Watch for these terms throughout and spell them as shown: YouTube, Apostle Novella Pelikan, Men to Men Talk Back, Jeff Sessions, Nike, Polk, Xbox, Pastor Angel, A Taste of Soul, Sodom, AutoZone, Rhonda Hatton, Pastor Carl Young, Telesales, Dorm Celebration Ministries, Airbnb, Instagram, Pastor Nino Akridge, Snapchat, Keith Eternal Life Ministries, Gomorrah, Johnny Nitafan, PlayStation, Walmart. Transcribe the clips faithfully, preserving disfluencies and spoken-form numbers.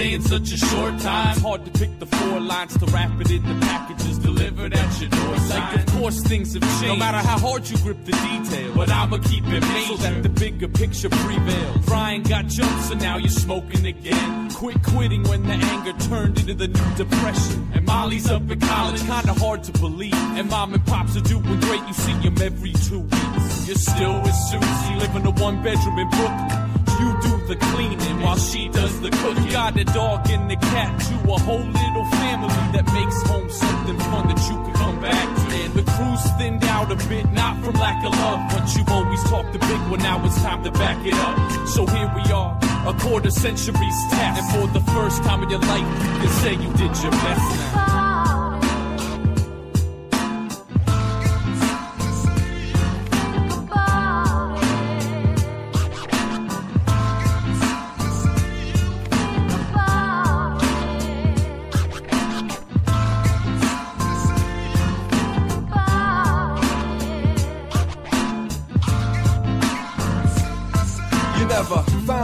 play in such a short time. It's hard to pick the four lines to wrap it in the packages delivered at your door. It's like, of course, things have changed. No matter how hard you grip the details, but I'ma keep it major so that the bigger picture prevails. Brian got jumped, so now you're smoking again. Quit quitting when the anger turned into the new depression. And Molly's up in college, kinda hard to believe. And mom and pops are doing great, you see them every two weeks. You're still with Susie, living in a one bedroom in Brooklyn. You do the cleaning while she does the cooking. You got a dog and a cat, you a whole little family that makes home something fun that you can come back to. And the crew's thinned out a bit, not from lack of love, but you always talk the big one, now it's time to back it up. So here we are, a quarter century's task, and for the first time in your life, you can say you did your best now.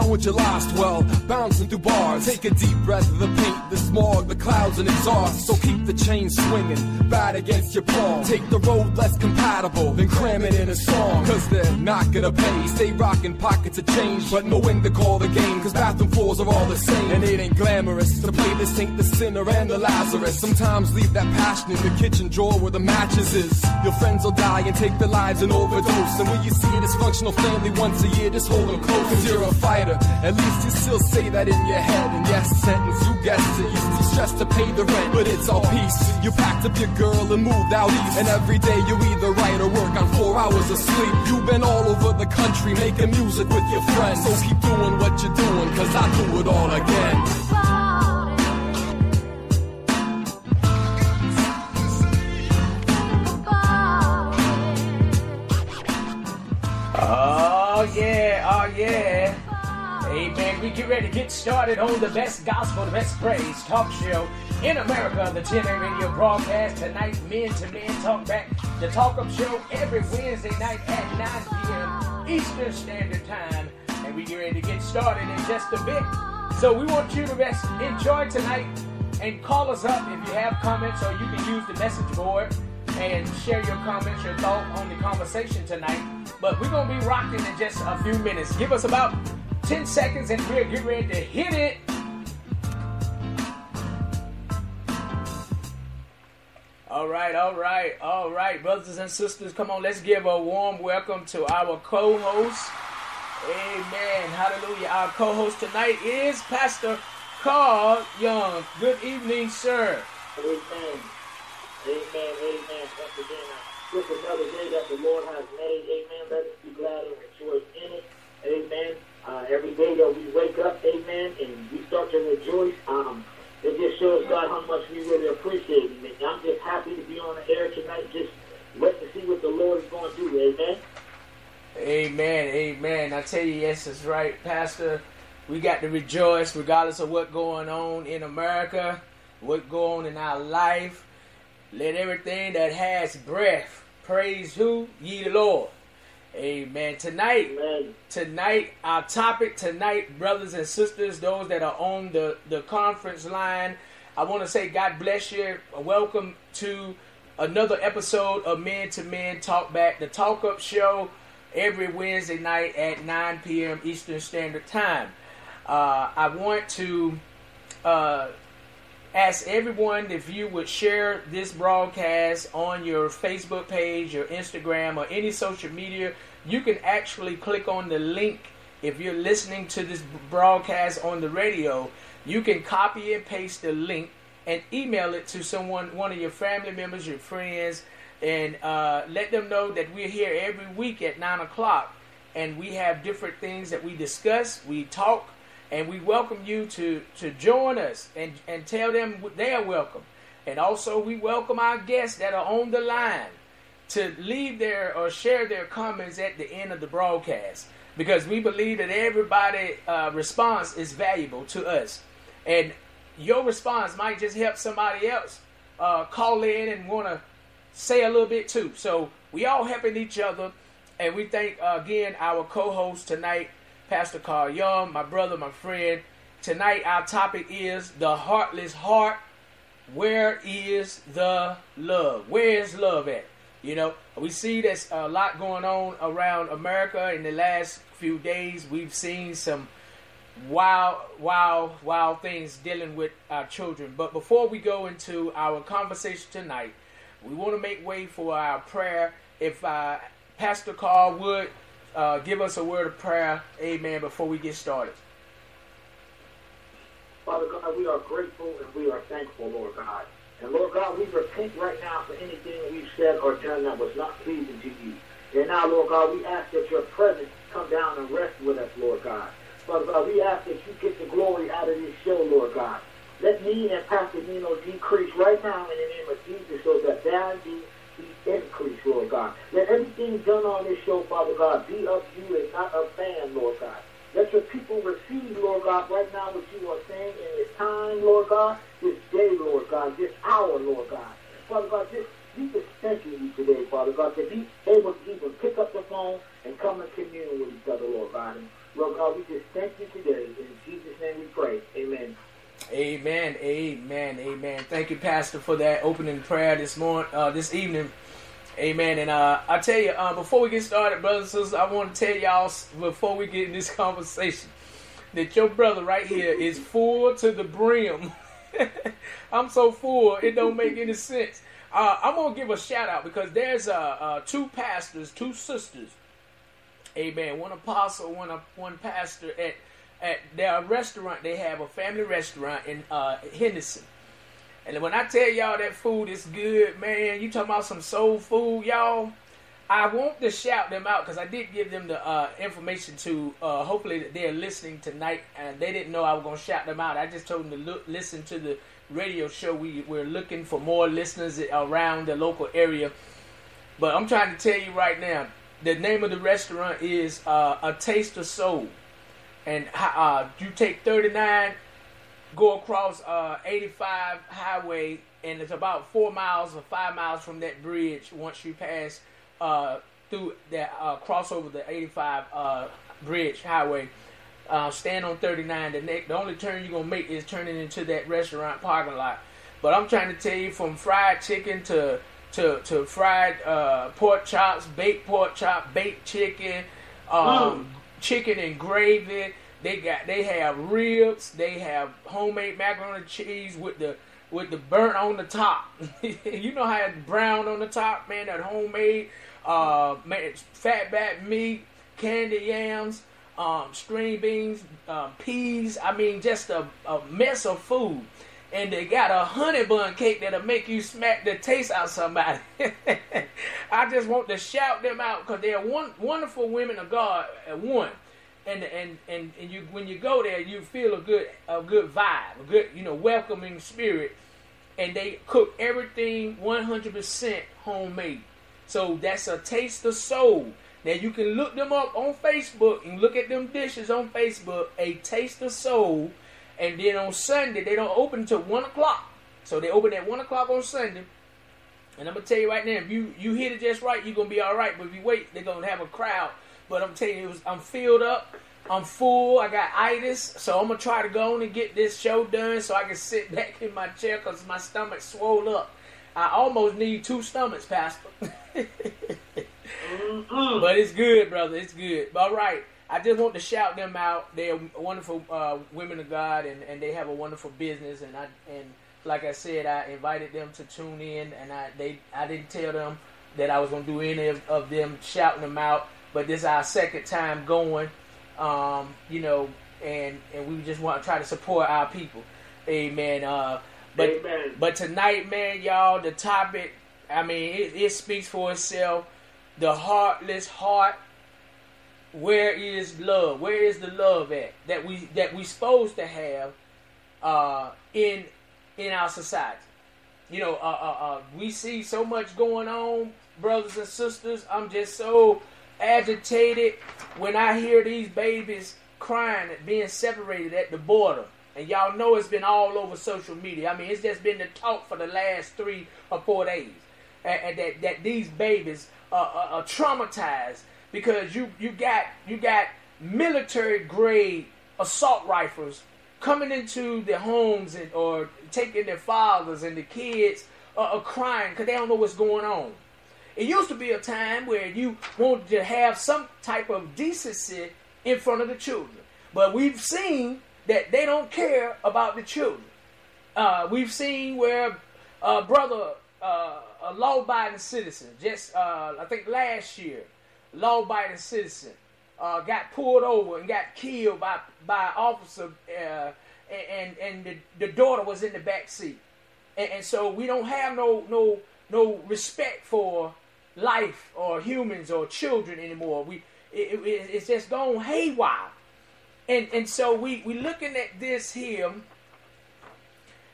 What you lost, well, bouncing through bars. Take a deep breath of the paint, the smog, the clouds and exhaust. So keep the chain swinging, bat against your palm. Take the road less compatible, then cram it in a song. Cause they're not gonna pay, stay rocking pockets of change. But know when to call the game, cause bathroom floors are all the same. And it ain't glamorous to play this ain't the sinner and the Lazarus. Sometimes leave that passion in the kitchen drawer where the matches is. Your friends will die and take their lives and overdose. And when you see a dysfunctional family once a year, just hold them close. Cause you're a fighter, at least you still say that in your head. And yes, sentence, you guessed it, used to stress to pay the rent, but it's all peace. You packed up your girl and moved out east. And every day you either write or work on four hours of sleep. You've been all over the country making music with your friends. So keep doing what you're doing, cause I do it all again. Oh yeah, oh yeah. Amen. We get ready to get started on the best gospel, the best praise talk show in America. The ten A radio broadcast tonight, Men to Men Talk Back, the talk-up show every Wednesday night at nine p m Eastern Standard Time. And we get ready to get started in just a bit. So we want you to rest, enjoy tonight, and call us up if you have comments, or you can use the message board and share your comments, your thought on the conversation tonight. But we're going to be rocking in just a few minutes. Give us about ten seconds and we're getting ready to hit it. All right, all right, all right, brothers and sisters, come on, let's give a warm welcome to our co-host. Amen, hallelujah. Our co-host tonight is Pastor Carl Young. Good evening, sir. Amen, amen, amen. Once again, this is another day that the Lord has made. Amen, let's be glad and rejoice in it. Amen. Uh, every day that we wake up, amen, and we start to rejoice, um, it just shows God how much we really appreciate him. And I'm just happy to be on the air tonight, just wait to see what the Lord is going to do, amen? Amen, amen. I tell you, yes, it's right, Pastor. We got to rejoice regardless of what's going on in America, what's going on in our life. Let everything that has breath praise who? Ye the Lord. Amen. Tonight, Amen. tonight, our topic tonight, brothers and sisters, those that are on the, the conference line, I want to say God bless you. Welcome to another episode of Men to Men Talk Back, the talk-up show every Wednesday night at nine p m Eastern Standard Time. Uh, I want to uh, ask everyone if you would share this broadcast on your Facebook page, your Instagram, or any social media. You can actually click on the link. If you're listening to this broadcast on the radio, you can copy and paste the link and email it to someone, one of your family members, your friends, and uh, let them know that we're here every week at nine o'clock, and we have different things that we discuss, we talk, and we welcome you to, to join us and, and tell them they are welcome. And also we welcome our guests that are on the line to leave their or share their comments at the end of the broadcast, because we believe that everybody's uh, response is valuable to us. And your response might just help somebody else uh, call in and want to say a little bit too. So we all helping each other, and we thank, uh, again, our co-host tonight, Pastor Carl Young, my brother, my friend, Tonight our topic is the heartless heart. Where is the love? Where is love at? You know, we see there's a lot going on around America in the last few days. We've seen some wild, wild, wild things dealing with our children. But before we go into our conversation tonight, we want to make way for our prayer. If uh, Pastor Carl would uh, give us a word of prayer, amen, before we get started. Father God, we are grateful and we are thankful, Lord God. And Lord God, we repent right now for anything we've said or done that was not pleasing to you. And now, Lord God, we ask that your presence come down and rest with us, Lord God. Father God, we ask that you get the glory out of this show, Lord God. Let me and Pastor Nino decrease right now in the name of Jesus so that thou be increased, Lord God. Let everything done on this show, Father God, be of you and not of man, Lord God. Let your people receive, Lord God, right now what you are saying in this time, Lord God, this day, Lord God, this hour, Lord God. Father God, just, we just thanking you today, Father God, to be able to even pick up the phone and come and commune with each other, Lord God. And Lord God, we just thank you today. In Jesus' name we pray. Amen. Amen. Amen. Amen. Thank you, Pastor, for that opening prayer this morning, uh, this evening. Amen. And uh, I tell you, uh, before we get started, brothers and sisters, I want to tell y'all before we get in this conversation that your brother right here is full to the brim. I'm so full, it don't make any sense. Uh, I'm going to give a shout out because there's uh, uh, two pastors, two sisters. Amen. One apostle, one uh, one pastor at, at their restaurant. They have a family restaurant in uh, Henderson. And when I tell y'all that food is good, man, you talking about some soul food, y'all. I want to shout them out because I did give them the uh, information to, uh, hopefully they're listening tonight. And they didn't know I was going to shout them out. I just told them to look, listen to the radio show. We, we're looking for more listeners around the local area. But I'm trying to tell you right now, the name of the restaurant is uh, A Taste of Soul. And uh, you take thirty-nine... go across uh, eighty-five highway, and it's about four miles or five miles from that bridge once you pass uh, through that uh, crossover the eighty-five uh, bridge highway. Uh, stand on thirty-nine. The next, the only turn you're going to make is turning into that restaurant parking lot. But I'm trying to tell you, from fried chicken to to, to fried uh, pork chops, baked pork chop, baked chicken, um, mm. chicken and gravy. They got, they have ribs, they have homemade macaroni and cheese with the with the burnt on the top. You know how it's brown on the top, man, that homemade uh, man, fatback meat, candy yams, um, string beans, uh, peas. I mean, just a, a mess of food. And they got a honey bun cake that'll make you smack the taste out of somebody. I just want to shout them out because they're one, wonderful women of God at one. And and and and you when you go there, you feel a good a good vibe, a good you know welcoming spirit, and they cook everything one hundred percent homemade. So that's A Taste of Soul. Now you can look them up on Facebook and look at them dishes on Facebook. A Taste of Soul, and then on Sunday they don't open till one o'clock. So they open at one o'clock on Sunday. And I'm gonna tell you right now, if you you hit it just right, you're gonna be all right. But if you wait, they're gonna have a crowd. But I'm telling you, it was, I'm filled up, I'm full, I got itis, so I'm going to try to go on and get this show done so I can sit back in my chair because my stomach swole up. I almost need two stomachs, Pastor. mm-hmm. But it's good, brother, it's good. All right, I just want to shout them out. They're wonderful uh, women of God, and, and they have a wonderful business. And I and like I said, I invited them to tune in, and I, they, I didn't tell them that I was going to do any of, of them shouting them out. But this is our second time going, um, you know, and, and we just want to try to support our people. Amen. Uh, but Amen. But tonight, man, y'all, the topic, I mean, it, it speaks for itself. The heartless heart. Where is love? Where is the love at that we that we supposed to have uh, in in our society? You know, uh, uh, uh, we see so much going on, brothers and sisters. I'm just so agitated when I hear these babies crying at being separated at the border. And y'all know it's been all over social media. I mean, it's just been the talk for the last three or four days. And, and that, that these babies are, are, are traumatized because you, you got you got military grade assault rifles coming into their homes and or taking their fathers and the kids are, are crying because they don't know what's going on. It used to be a time where you wanted to have some type of decency in front of the children. But we've seen that they don't care about the children. Uh, we've seen where uh, brother, uh, a law-abiding citizen, just uh, I think last year, law-abiding citizen uh, got pulled over and got killed by by an officer, uh, and and the, the daughter was in the back seat. And, and so we don't have no no no respect for life or humans or children anymore. We it, it, it's just gone haywire. And and so we we looking at this here,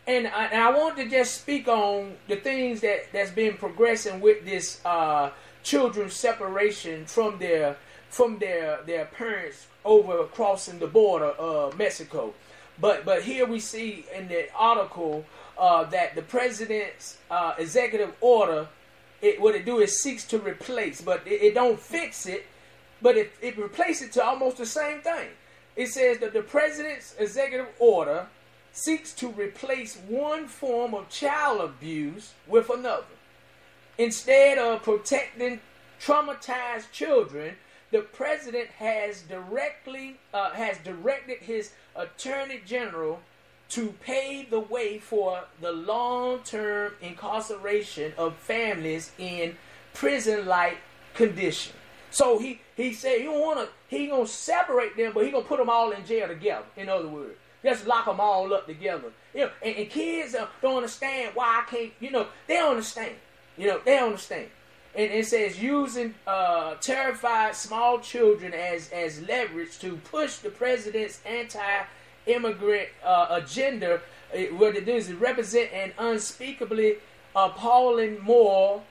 and I, and I want to just speak on the things that that's been progressing with this uh, children's separation from their from their their parents over crossing the border of Mexico. But but here we see in the article uh, that the president's uh, executive order, it what it do is seeks to replace, but it, it don't fix it, but it it replaces it to almost the same thing. It says that the president's executive order seeks to replace one form of child abuse with another. Instead of protecting traumatized children, the president has directly uh, has directed his attorney general to pave the way for the long-term incarceration of families in prison-like conditions. So he, he said he don't wanna he gonna separate them, but he gonna put them all in jail together. In other words, just lock them all up together. You know, and, and kids uh, don't understand why I can't. You know, they don't understand. You know, they don't understand. And it says using uh, terrified small children as as leverage to push the president's anti-immigrant uh, agenda. It, what it does is represent an unspeakably appalling moral,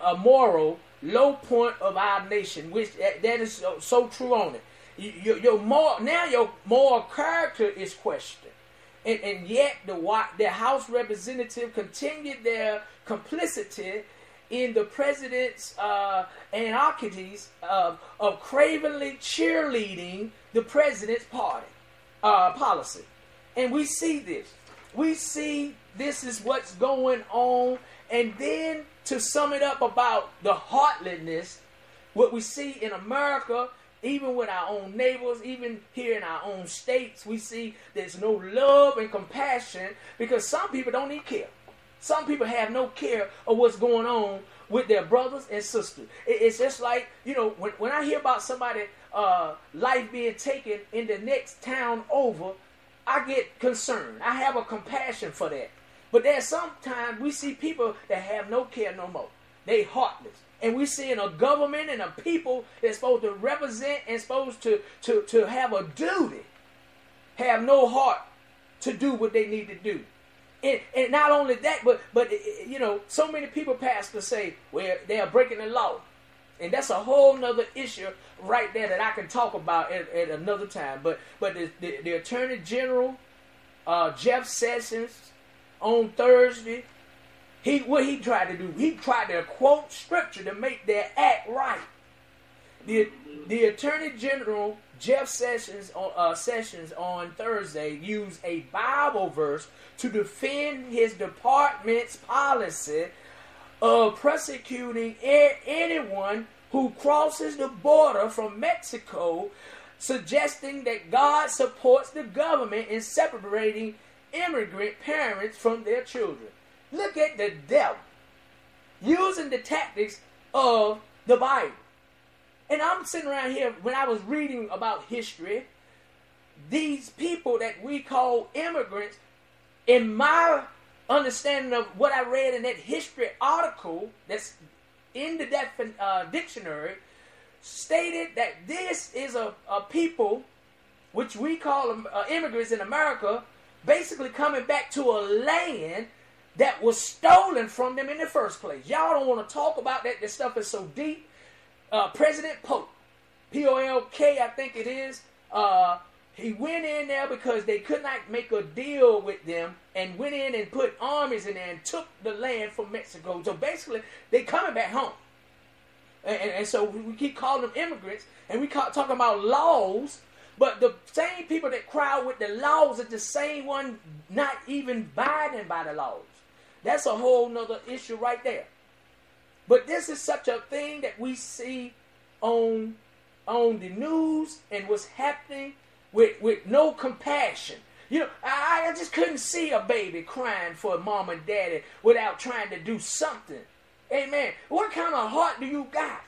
uh, moral. low point of our nation, which that, that is so, so true on it. You, your, your moral, now your moral character is questioned, and, and yet the the House representative continued their complicity in the president's uh, anarchies of, of cravenly cheerleading the president's party uh, policy, and we see this. We see this is what's going on, and then. To sum it up about the heartlessness, what we see in America, even with our own neighbors, even here in our own states, we see there's no love and compassion because some people don't even care. Some people have no care of what's going on with their brothers and sisters. It's just like, you know, when, when I hear about somebody's uh, life being taken in the next town over, I get concerned. I have a compassion for that. But there's sometimes we see people that have no care no more. They heartless. And we're seeing a government and a people that's supposed to represent and supposed to, to, to have a duty, have no heart to do what they need to do. And, and not only that, but, but you know, so many people, Pastor, say, well, they are breaking the law. And that's a whole nother issue right there that I can talk about at, at another time. But, but the, the, the Attorney General, uh, Jeff Sessions, on Thursday, he what he tried to do, he tried to quote scripture to make that act right. The the Attorney General Jeff Sessions on uh, Sessions on Thursday used a Bible verse to defend his department's policy of prosecuting a- anyone who crosses the border from Mexico, suggesting that God supports the government in separating immigrant parents from their children. Look at the devil using the tactics of the Bible. And I'm sitting around here when I was reading about history, these people that we call immigrants, in my understanding of what I read in that history article that's in the defin- uh, dictionary, stated that this is a, a people which we call them, uh, immigrants in America, basically coming back to a land that was stolen from them in the first place. Y'all don't want to talk about that. This stuff is so deep. Uh, President Polk, P O L K, I think it is, uh, he went in there because they could not make a deal with them and went in and put armies in there and took the land from Mexico. So basically, they coming back home. And, and, and so we keep calling them immigrants, and we talk, talking about laws But the same people that crowd with the laws are the same one not even abiding by the laws. That's a whole nother issue right there. But this is such a thing that we see on, on the news and what's happening with, with no compassion. You know, I, I just couldn't see a baby crying for mom and daddy without trying to do something. Amen. What kind of heart do you got?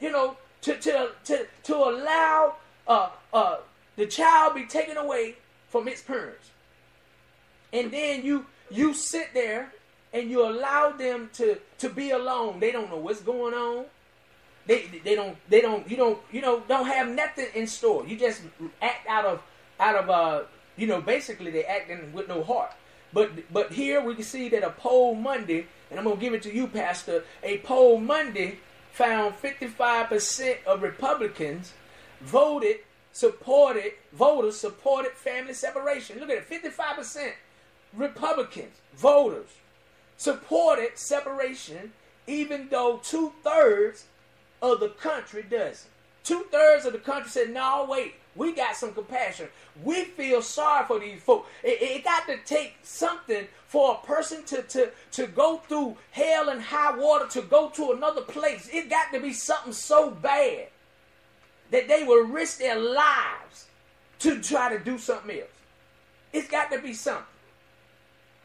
You know, to to to, to allow uh, uh, the child be taken away from its parents. And then you you sit there and you allow them to, to be alone. They don't know what's going on. They they don't they don't you don't you know don't have nothing in store. You just act out of out of uh you know basically they acting with no heart. But but here we can see that a poll Monday, and I'm gonna give it to you, Pastor. A poll Monday found fifty-five percent of Republicans voted supported voters supported family separation. Look at it, fifty-five percent Republicans voters supported separation, even though two thirds of the country doesn't. Two thirds of the country said, "No, wait. We got some compassion. We feel sorry for these folks." It, it got to take something for a person to, to, to go through hell and high water to go to another place. It got to be something so bad that they will risk their lives to try to do something else. It's got to be something.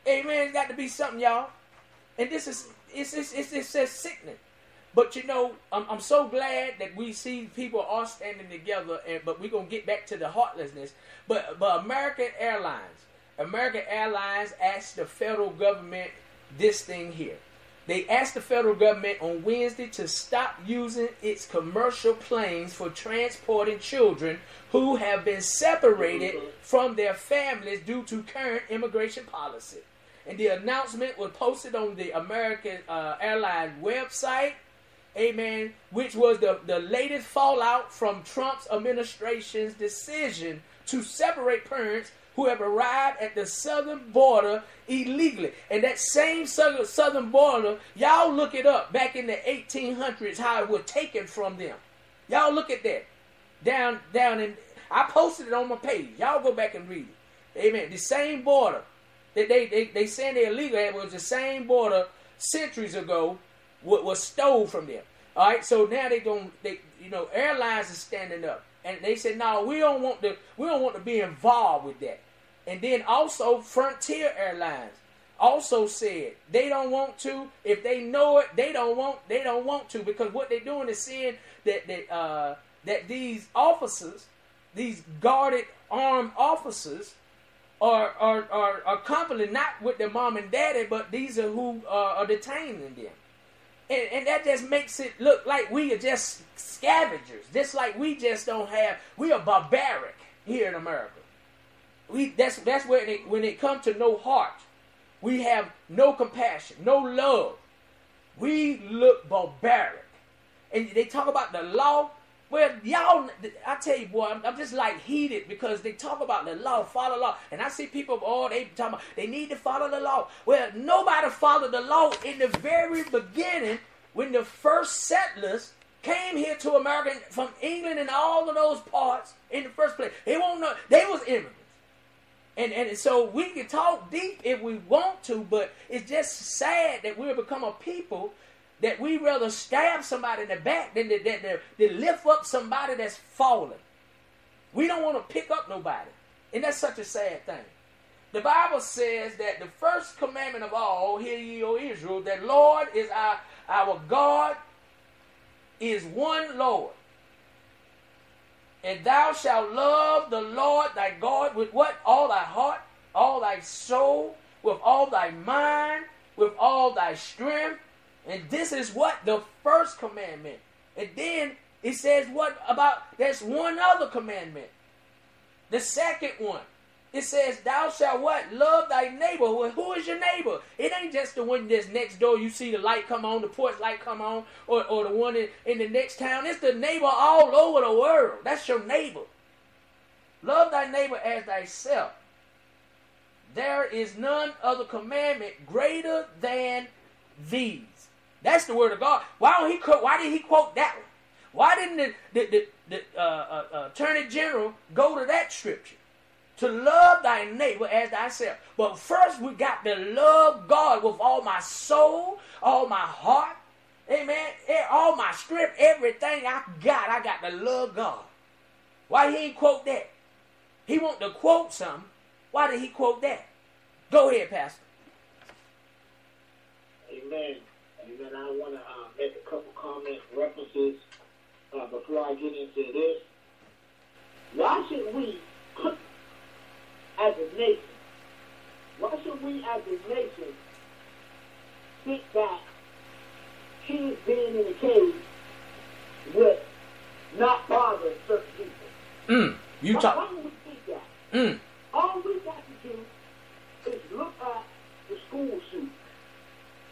Amen. It's got to be something, y'all. And this is, it's, it's, it's, it's just sickening. But, you know, I'm, I'm so glad that we see people are standing together, and, but we're going to get back to the heartlessness. But, but American Airlines, American Airlines asked the federal government this thing here. They asked the federal government on Wednesday to stop using its commercial planes for transporting children who have been separated from their families due to current immigration policy. And the announcement was posted on the American uh, Airlines website. Amen, which was the, the latest fallout from Trump's administration's decision to separate parents who have arrived at the southern border illegally. And that same southern border, y'all look it up, back in the eighteen hundreds, how it was taken from them. Y'all look at that. Down, down in, I posted it on my page. Y'all go back and read it. Amen, the same border that they, they, they saying they're illegal, it was the same border centuries ago, what was stole from them. All right, so now they don't, they, you know, airlines are standing up, and they said, no, we don't want to, we don't want to be involved with that. And then also Frontier Airlines also said they don't want to. If they know it, they don't want, they don't want to, because what they're doing is seeing that that uh, that these officers, these guarded armed officers, are are are, are company not with their mom and daddy, but these are who uh, are detaining them. And, and that just makes it look like we are just scavengers. Just like we just don't have, we are barbaric here in America. We that's that's where they, when it comes to no heart, we have no compassion, no love. We look barbaric. And they talk about the law. Well, y'all, I tell you, boy, I'm, I'm just like heated because they talk about the law, follow the law. And I see people, oh, they talking about they need to follow the law. Well, nobody followed the law in the very beginning when the first settlers came here to America from England and all of those parts in the first place. They won't know. They was immigrants. And, and so we can talk deep if we want to, but it's just sad that we've become a people that we rather stab somebody in the back than to, than to, to lift up somebody that's fallen. We don't want to pick up nobody. And that's such a sad thing. The Bible says that the first commandment of all, hear ye, O Israel, that Lord is our, our God is one Lord. And thou shalt love the Lord thy God with what? All thy heart, all thy soul, with all thy mind, with all thy strength. And this is what? The first commandment. And then it says what about, there's one other commandment. The second one. It says, thou shalt what? Love thy neighbor. Well, who is your neighbor? It ain't just the one that's next door. You see the light come on, the porch light come on, or, or the one in, in the next town. It's the neighbor all over the world. That's your neighbor. Love thy neighbor as thyself. There is none other commandment greater than these. That's the word of God. Why don't he? Why did he quote that one? Why didn't the, the, the, the uh, uh, Attorney General go to that scripture? To love thy neighbor as thyself. But first we got to love God with all my soul, all my heart, amen, all my strength, everything I got, I got to love God. Why he ain't quote that? He want to quote something. Why did he quote that? Go ahead, Pastor. Amen. Amen. I want to uh, make a couple comments, references, uh, before I get into this. Why should we as a nation, why should we as a nation sit back, kids being in the cage with not bothering certain people? Mm, you why, talk. Why do we think that? Mm. All we got to do is look at the school shootings.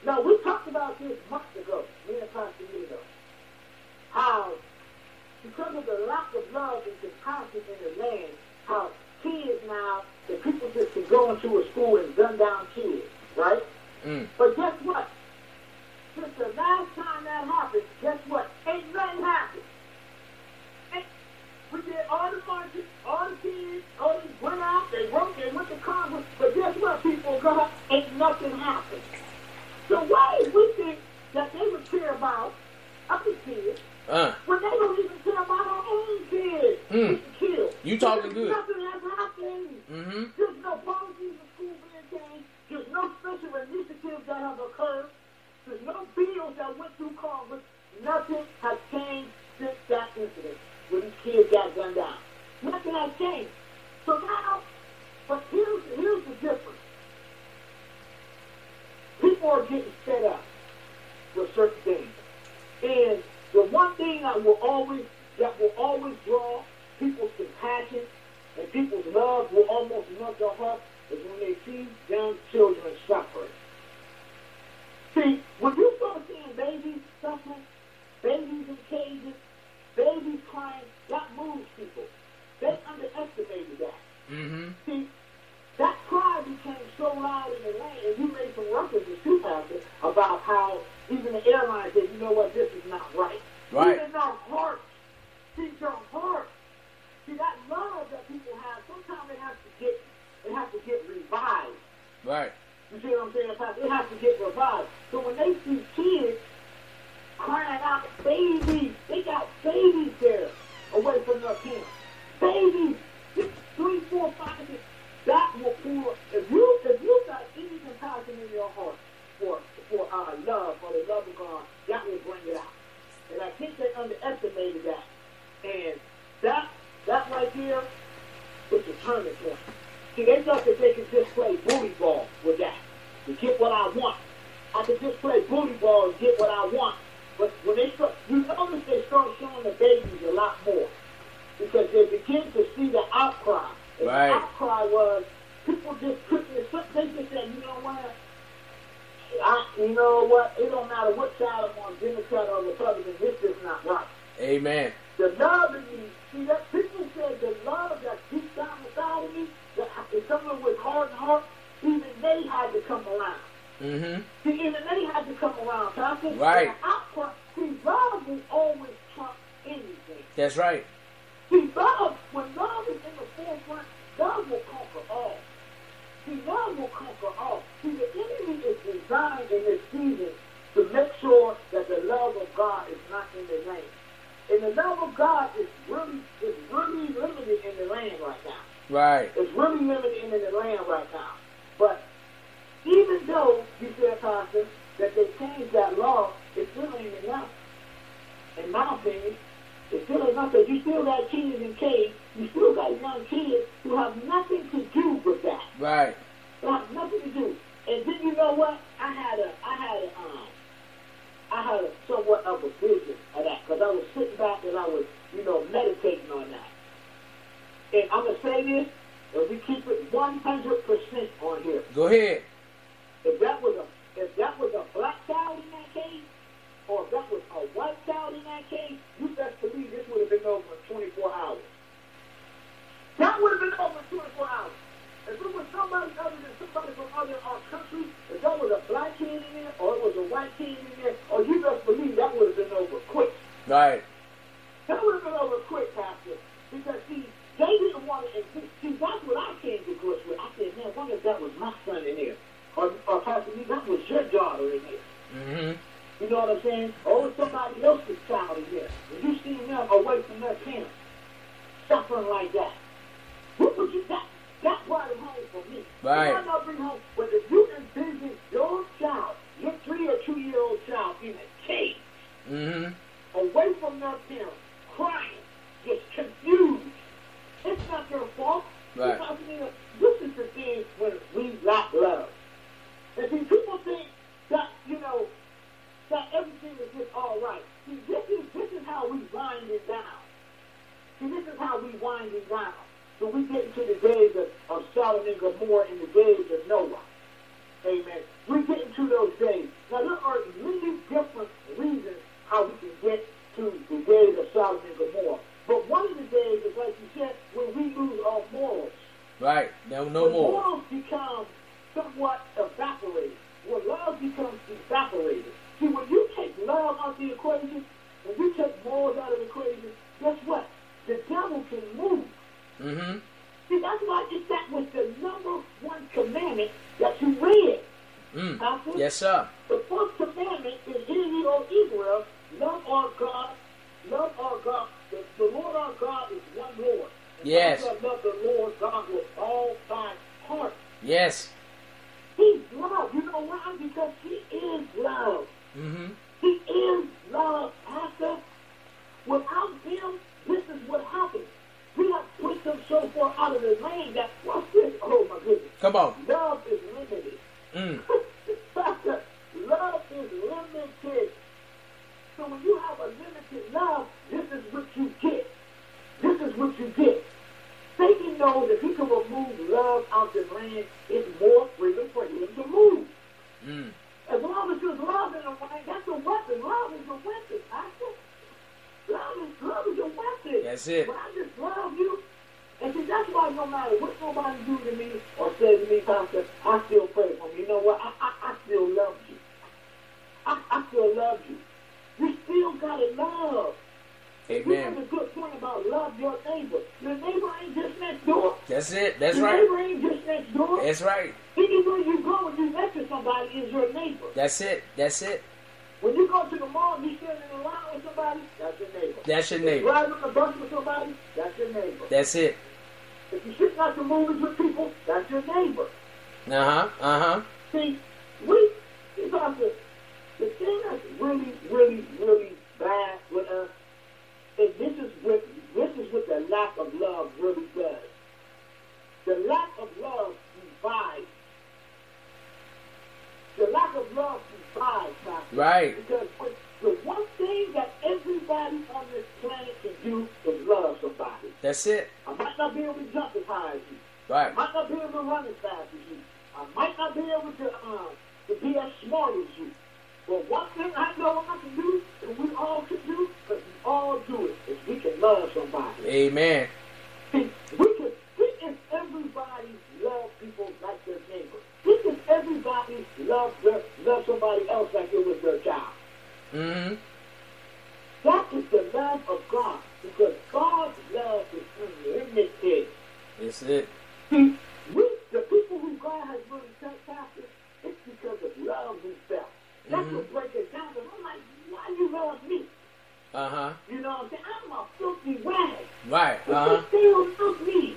Now, we talked about this months ago, me and Pastor Nino, how because of the lack of love and compassion in the land, how kids now, the people just can go into a school and gun down kids, right? Mm. But guess what? Since the last time that happened, guess what? Ain't nothing happened. Ain't, we did all the marches, all the kids, all these went out, they wrote, they went to Congress, but guess what, people, God, ain't nothing happened. So why did we think that they would care about other kids uh. when they don't even care about our own kids getting mm. killed? You talking good. Nothing has happened. Mm-hmm. There's no policies of school being changed. There's no special initiatives that have occurred. There's no bills that went through Congress. Nothing has changed since that incident when these kids got gunned down. Nothing has changed. So now, but here's, here's the difference. People are getting fed up with certain things. And the one thing that will always that will always draw people's compassion and people's love will almost melt their heart is when they see young children suffering. See, when you start seeing babies suffering, babies in cages, babies crying, that moves people. They underestimated that. Mm-hmm. See, that cry became so loud in the land, and you made some references too, Pastor, about how even the airlines said, you know what, this is not right. Right. Even our hearts, see, your heart, see, that love that people have, sometimes it has to get, it has to get revived. Right. You see what I'm saying, Pastor? It has to get revived. So when they see kids crying out, babies, they got babies there away from their parents. Babies, three, four, five, six. That will pull, if you, if you got any compassion in your heart for for our uh, love, for the love of God, that will bring it out. And I think they underestimated that. And that, that right there was the turning point. See, they thought that they could just play booty ball with that to get what I want. I could just play booty ball and get what I want. But when they start, you notice they start showing the babies a lot more because they begin to see the outcry. And right. The outcry was people just couldn't, they just said, you know what, I, you know what, it don't matter what side I'm on, Democrat or Republican, this is not right. Amen. The love in me, see that people said the love that's deep down inside of me, that someone with hardened heart, even they had to come around. Mm-hmm. See, even they had to come around. So I think right. The outcry, see, love will always trump anything. That's right. See, love, when love is in the forefront, love will conquer all. See, love will conquer all. See, the enemy is designed in this season to make sure that the love of God is not in the land. And the love of God is really, is really limited in the land right now. Right. It's really limited in the land right now. But even though, you said, Pastor, that they changed that law, it's still ain't enough. In my opinion, it's still enough that you still got kids in caves. You still got young kids who have nothing to do with that. Right. Who have nothing to do. And then you know what? I had a, I had a, um, I had a somewhat of a vision of that because I was sitting back and I was, you know, meditating on that. And I'm gonna say this, and we keep it one hundred percent on here. Go ahead. If that was a, if that was a black child in that cave, or if that was a white child in that case, you best believe this would have been over in twenty-four hours. That would have been over in twenty-four hours. If it was somebody other than somebody from other our country, if that was a black kid in there, or it was a white kid in there, or you best believe that would have been over quick. Right. I wonder if that was my son in here. Or, or Pastor Lee, that was your daughter in here. Mm-hmm. You know what I'm saying? Or it's somebody else's child in here. If you see them away from their parents, suffering like that, what would you that? That brought it home for me. Right. You know, I bring home, but if you envision your child, your three or two-year-old child in a cage, mm-hmm. away from their parents, crying, just confused, it's not your fault. Right. Because, you know, this is the thing when we lack love. And see, people think that, you know, that everything is just all right. See, this is, this is how we wind it down. See, this is how we wind it down. So we get into the days of, of Sodom and Gomorrah and the days of Noah. Amen. We get into those days. Now, there are many different reasons how we can get to the days of Sodom and Gomorrah. But one of the days is, like you said, when we lose our morals. Right. No, no more. Morals become somewhat evaporated. When love becomes evaporated. See, when you take love out of the equation, when you take morals out of the equation, guess what? The devil can move. Mm-hmm. See, that's why if that was the number one commandment that you read. Mm. Pastor, yes, sir. The first commandment is, hear ye, O Israel, love our God, love our God. The, the Lord our God is one Lord. And yes. You love the Lord God with all thy heart. Yes. He's love. You know why? Because he is love. Mm-hmm. He is love, Pastor. Without him, this is what happens. We have pushed them so far out of the lane that, what's this? Oh, my goodness. Come on. Love is limited. Mm. Pastor, love is limited. So when you have a limited love, this is what you get. This is what you get. Satan knows if he can remove love out the land, it's more freedom for him to move. Mm. As long as there's love in the land, that's a weapon. Love is a weapon, Pastor. Love is, love is your weapon. That's it. But I just love you. And see, that's why no matter what nobody do to me or says to me, Pastor, I still pray for you. You know what? I, I, I still love you. I, I still love you. You still got to love. Amen. You have a good point about love your neighbor. Your neighbor ain't just next door. That's it. That's your right. Your neighbor ain't just next door. That's right. Anywhere you go and you lecture somebody is your neighbor. That's it. That's it. When you go to the mall and you're standing in the line with somebody, that's your neighbor. That's your neighbor. If you're riding on the bus with somebody, that's your neighbor. That's it. If you're sitting out the movies with people, that's your neighbor. Uh-huh, uh-huh. See, we, see, Pastor, the thing that's really, really, really bad with us is this is what, this is what the lack of love really does. The lack of love divides. The lack of love divides, Pastor. Right. Because the one thing that everybody on this planet can do is love somebody. That's it. I might not be able to jump as high as you. Right. I might not be able to run as fast as you. I might not be able to, um, to be as smart as you. But one thing I know I can do, and we all can do, because we all do it, is we can love somebody. Amen. See, we can, we can everybody love people like their neighbor. We can everybody love their, love somebody else like it was their child. Mm-hmm. That is the love of God, because God's love is unlimited. That's it. See, we, the people who God has really touched after, it's because of love we felt. That's mm-hmm. what breaks it down. And I'm like, why you love me? Uh-huh. You know what I'm saying? I'm a filthy rag. Right. Uh-huh. But you still love me.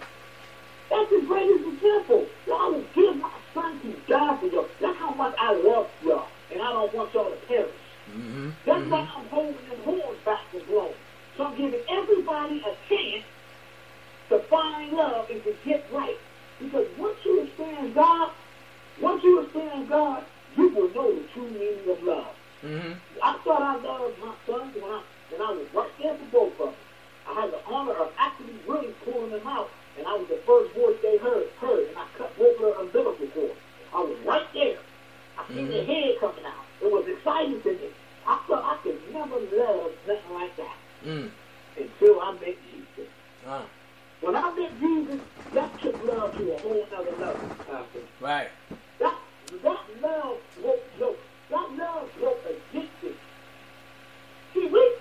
That's the greatest example. Y'all would give my son to die for y'all. That's how much I love y'all. And I don't want y'all to perish. Mm-hmm. That's mm-hmm. why I'm holding them horns back to blow. So I'm giving everybody a chance to find love and to get right. Because once you understand God, once you understand God, you will know the true meaning of love. Mm-hmm. I thought I loved my son when I, when I was right there for both of them. I had the honor of actually really pulling them out, and I was the first voice they heard, heard, and I cut over their umbilical cord. I was right there. I seen mm-hmm. their head coming out. It was exciting to me. I thought I could never love nothing like that mm. until I met Jesus. Ah. When I met Jesus, that took love to a whole other level. Pastor. Right. That That love broke yoke. That love broke addiction. See, we,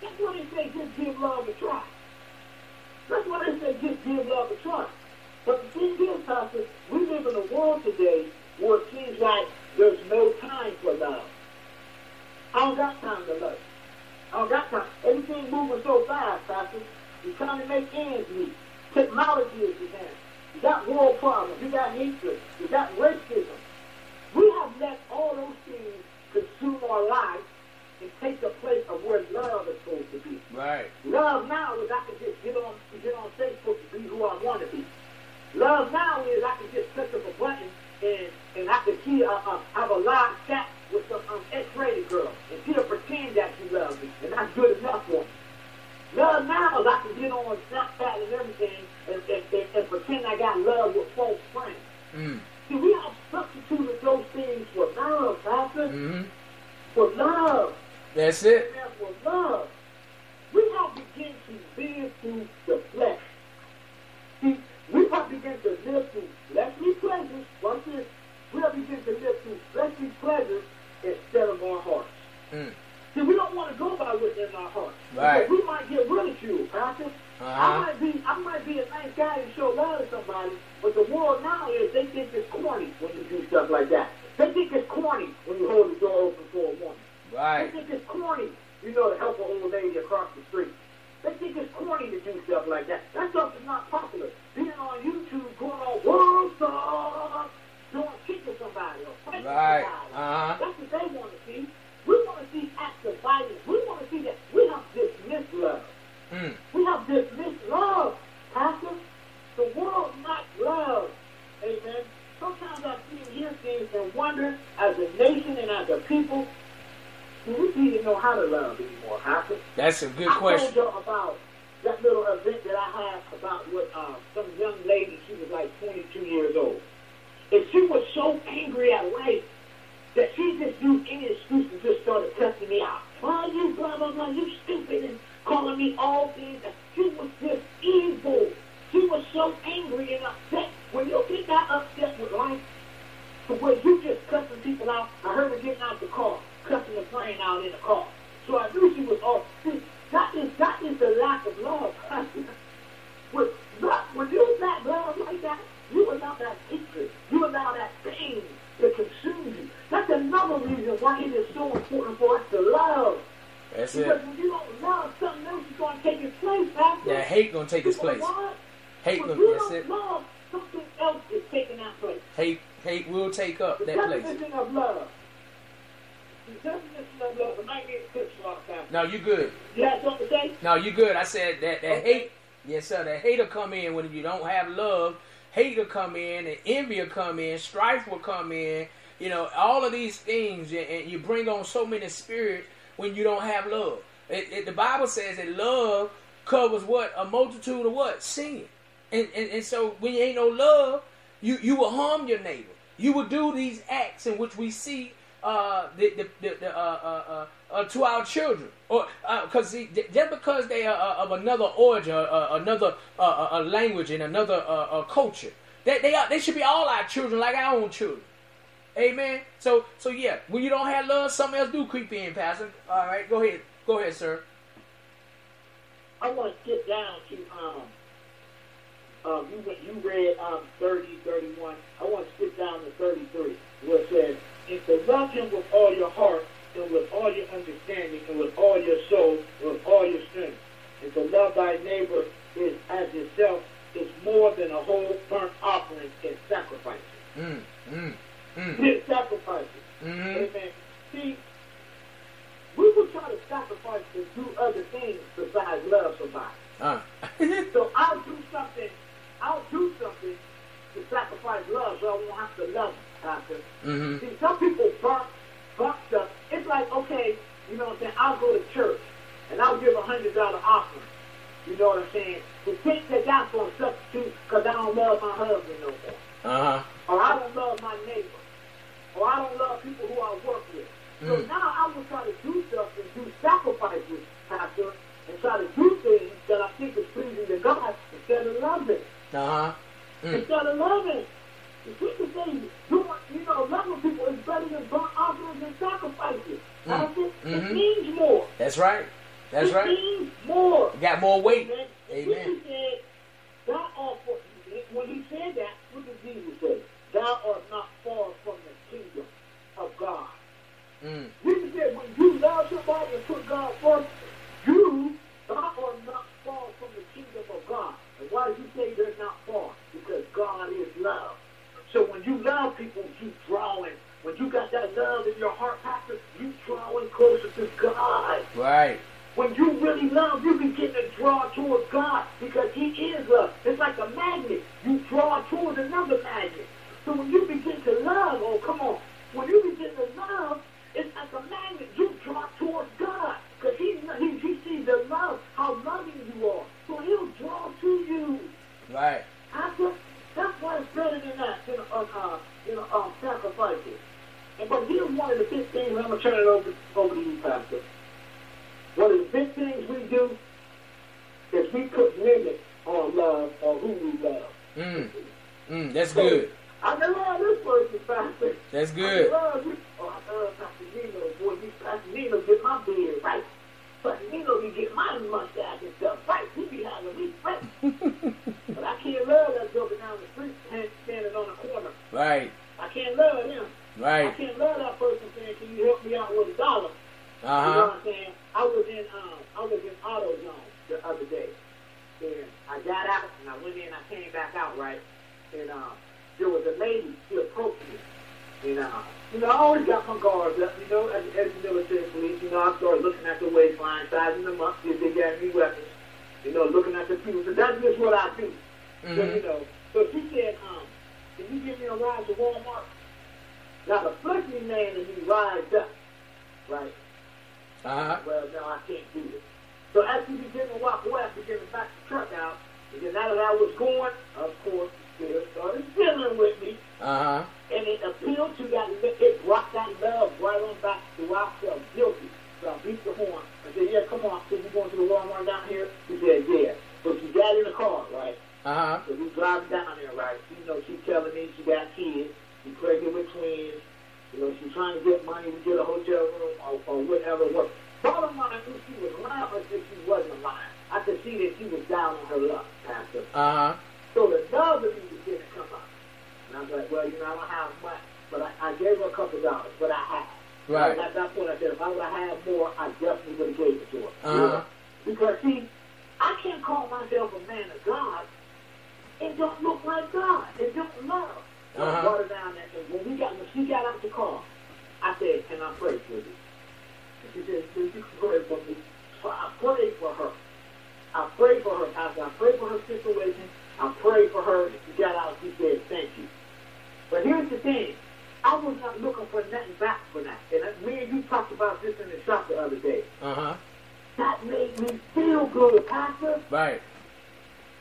that's why they say just give love a try. That's why they say just give love a try. But the thing is, Pastor, we live in a I don't got time to love. I don't got time. Everything moving so fast, Pastor. You're trying to make ends meet. Technology is your hand. You got world problems. You got hatred. You got racism. We have let all those things consume our lives and take the place of where love is supposed to be. Right. Love now is I can just get on, get on Facebook to be who I want to be. Love now is I can just click up a button and, and I can see a, a, have a live chat with some um, X-rated girl and she'll pretend that she loves me and that's good enough for me. Love now is I can get on Snapchat and everything and, and, and, and pretend I got love with false friends. Mm. See, we have substituted those things for love, Pastor. Mm-hmm. For love. That's it. And for love. We have begun to live through the flesh. See, we have begun to live through fleshly pleasures. Watch this. We have begun to live through fleshly pleasures instead of our hearts. Mm. See, we don't want to go by what's in our hearts. Right. We might get ridiculed, Pastor. Uh-huh. I might be, I might be a nice guy and show love to somebody, but the world now is they think it's corny when you do stuff like that. They think it's corny when you hold the door open for a woman. Right. They think it's corny, you know, to help an old lady across the street. They think it's corny to do stuff like that. That stuff is not popular. Being on YouTube, going on World Star, doing shit to somebody or fighting right. somebody. Uh-huh. That's what they want to see. We want to see acts of violence. We want to see that we have dismissed love. Mm. We have dismissed love, Pastor. The world not love. Amen. Sometimes I see and hear things and wonder, as a nation and as a people, do we even know how to love anymore, Pastor? That's a good I question. I told you about that little event that I had about with uh, some young lady. She was like twenty-two years old. And she was so angry at life that she just used any excuse and just started cussing me out. Oh, you blah, blah, blah, you stupid, and calling me all things. She was just evil. She was so angry and upset. When you get that upset with life, to where you just cussing people out, I heard her getting out the car, cussing and playing out in the car. So I knew she was off. See, that is, that is the lack of love. when, when you lack love like that, you allow that hatred, you allow that pain to consume you. That's another reason why it is so important for us to love. That's because it. When you don't love, something else is going to take its place, Pastor. That hate going to take its place. Love, hate going to take its place. Something else is taking our place. Hate, hate will take up the that place. The definition of love. The definition of love. It might be a picture all the time. No, you good. You had something to say? No, you good. I said that, that okay. hate, yes sir, that hate will come in when you don't have love. Hate will come in, and envy will come in, strife will come in. You know, all of these things, and you bring on so many spirits when you don't have love. It, it, the Bible says that love covers what? A multitude of what? Sin. And, and and so when you ain't no love, you, you will harm your neighbor. You will do these acts in which we see uh, the, the, the, the, uh, uh, uh, uh, to our children, or because uh, just because they are uh, of another origin, uh, another uh, uh, language, and another uh, uh, culture, that they, they are, they should be all our children, like our own children. Amen. So so yeah, when you don't have love, something else do creep in, Pastor. All right, go ahead, go ahead, sir. I want to get down to um. Um, you, went, you read um, thirty, thirty-one. I want to skip down to thirty-three, where it says, and to love him with all your heart, and with all your understanding, and with all your soul, and with all your strength. And to love thy neighbor is as yourself is more than a whole burnt offering and sacrifices. Mm, mm, mm. It's sacrifices. Mm-hmm. Amen. See, we will try to sacrifice and do other things besides love somebody. Uh. So I'll do something, I'll do something to sacrifice love so I won't have to love them, Pastor. Mm-hmm. See, some people burn, burn stuff. It's like, okay, you know what I'm saying, I'll go to church and I'll give a one hundred dollars offering, you know what I'm saying, to think that that's going to substitute because I don't love my husband no more. Uh-huh. Or I don't love my neighbor. Or I don't love people who I work with. Mm. So now I will try to do stuff and do sacrifices, Pastor, and try to do things that I think is pleasing to God instead of loving. Uh-huh. Mm. Instead of loving. The people say, you, you know, loving people is better than burnt offerings and sacrifices. Mm. It, mm-hmm. it means more. That's right. That's it right. It means more. You got more weight. Amen. Amen. Jesus said, thou art, when he said that, look at Jesus said, thou art not far from the kingdom of God. Mm. Jesus said, when you love God first, you are not far from the kingdom of God. And why do you say they're not far? Because God is love. So when you love people, you draw in. When you got that love in your heart, Pastor, you draw in closer to God. Right. When you really love, you begin to draw towards God because he is love. It's like a magnet. You draw towards another magnet. So when you begin to love, oh, come on. When you begin to love, it's like a magnet. You draw towards God because he, he, he sees the love, how loving you are. So he'll draw to you. Right. After, that's why it's better than that, than uh, uh, than, uh, sacrifices. And, but here's one of the big things, and I'm going to turn it over, over to you, Pastor. One of the big things we do is we put limits on love or who we love. Mm. Mm, that's so, good. I can love this person, Pastor. That's good. I love you. Oh, I love Pastor Nino. Boy, these Pastor Nino get my beard right. Pastor Nino be get my mustache and stuff right. He be having me right. But I can't love that joker down the street standing on the corner. Right. I can't love him. Right. I can't love that person saying, "Can you help me out with a dollar?" Uh-huh. You know what I'm saying? I was in um, I was in AutoZone the other day, and I got out and I went in and I came back out right, and um. There was a lady, she approached me, and uh, you know, I always got my guards up, you know, as, as the military police, you know, I started looking at the waistline, sizing them up, if they got any weapons, you know, looking at the people, so that's just what I do, mm-hmm. So, you know, so she said, um, can you give me a ride to Walmart? Now, the flirty man and he rides up, right? Uh-huh. Well, no, I can't do this. So as she began to walk away, I began to back the truck out, and then now that I was going, of course, started dealing with me, uh-huh. And it appealed to that, it brought that love right on back to I felt guilty, so I beat the horn, I said, yeah, come on, I said, you going to the Walmart down here? She said, yeah, so she got in the car, right, uh-huh. So we drive down there, right, you know, she telling me she got kids, she pregnant with twins, you know, she trying to get money to get a hotel room, or, or whatever it was, bottom line, I knew she was lying, but if she wasn't lying, I could see that she was down on her luck, Pastor, uh-huh. So the love of me was going to come out. And I was like, well, you know, I don't have much. But I, I gave her a couple dollars, but I had. Right. At that point, I said, if I would have had more, I definitely would have gave it to her. Uh-huh. You know? Because, see, I can't call myself a man of God and don't look like God. And don't love. Uh-huh. I brought her down there, and when, we got, when she got out the car, I said, can I pray for you? And she said, you can pray for me. So I prayed for her. I prayed for her. I, I prayed for her situation. I prayed for her, and she got out, and she said, thank you. But here's the thing. I was not looking for nothing back for that. And me and you talked about this in the shop the other day. Uh-huh. That made me feel good, Pastor. Right.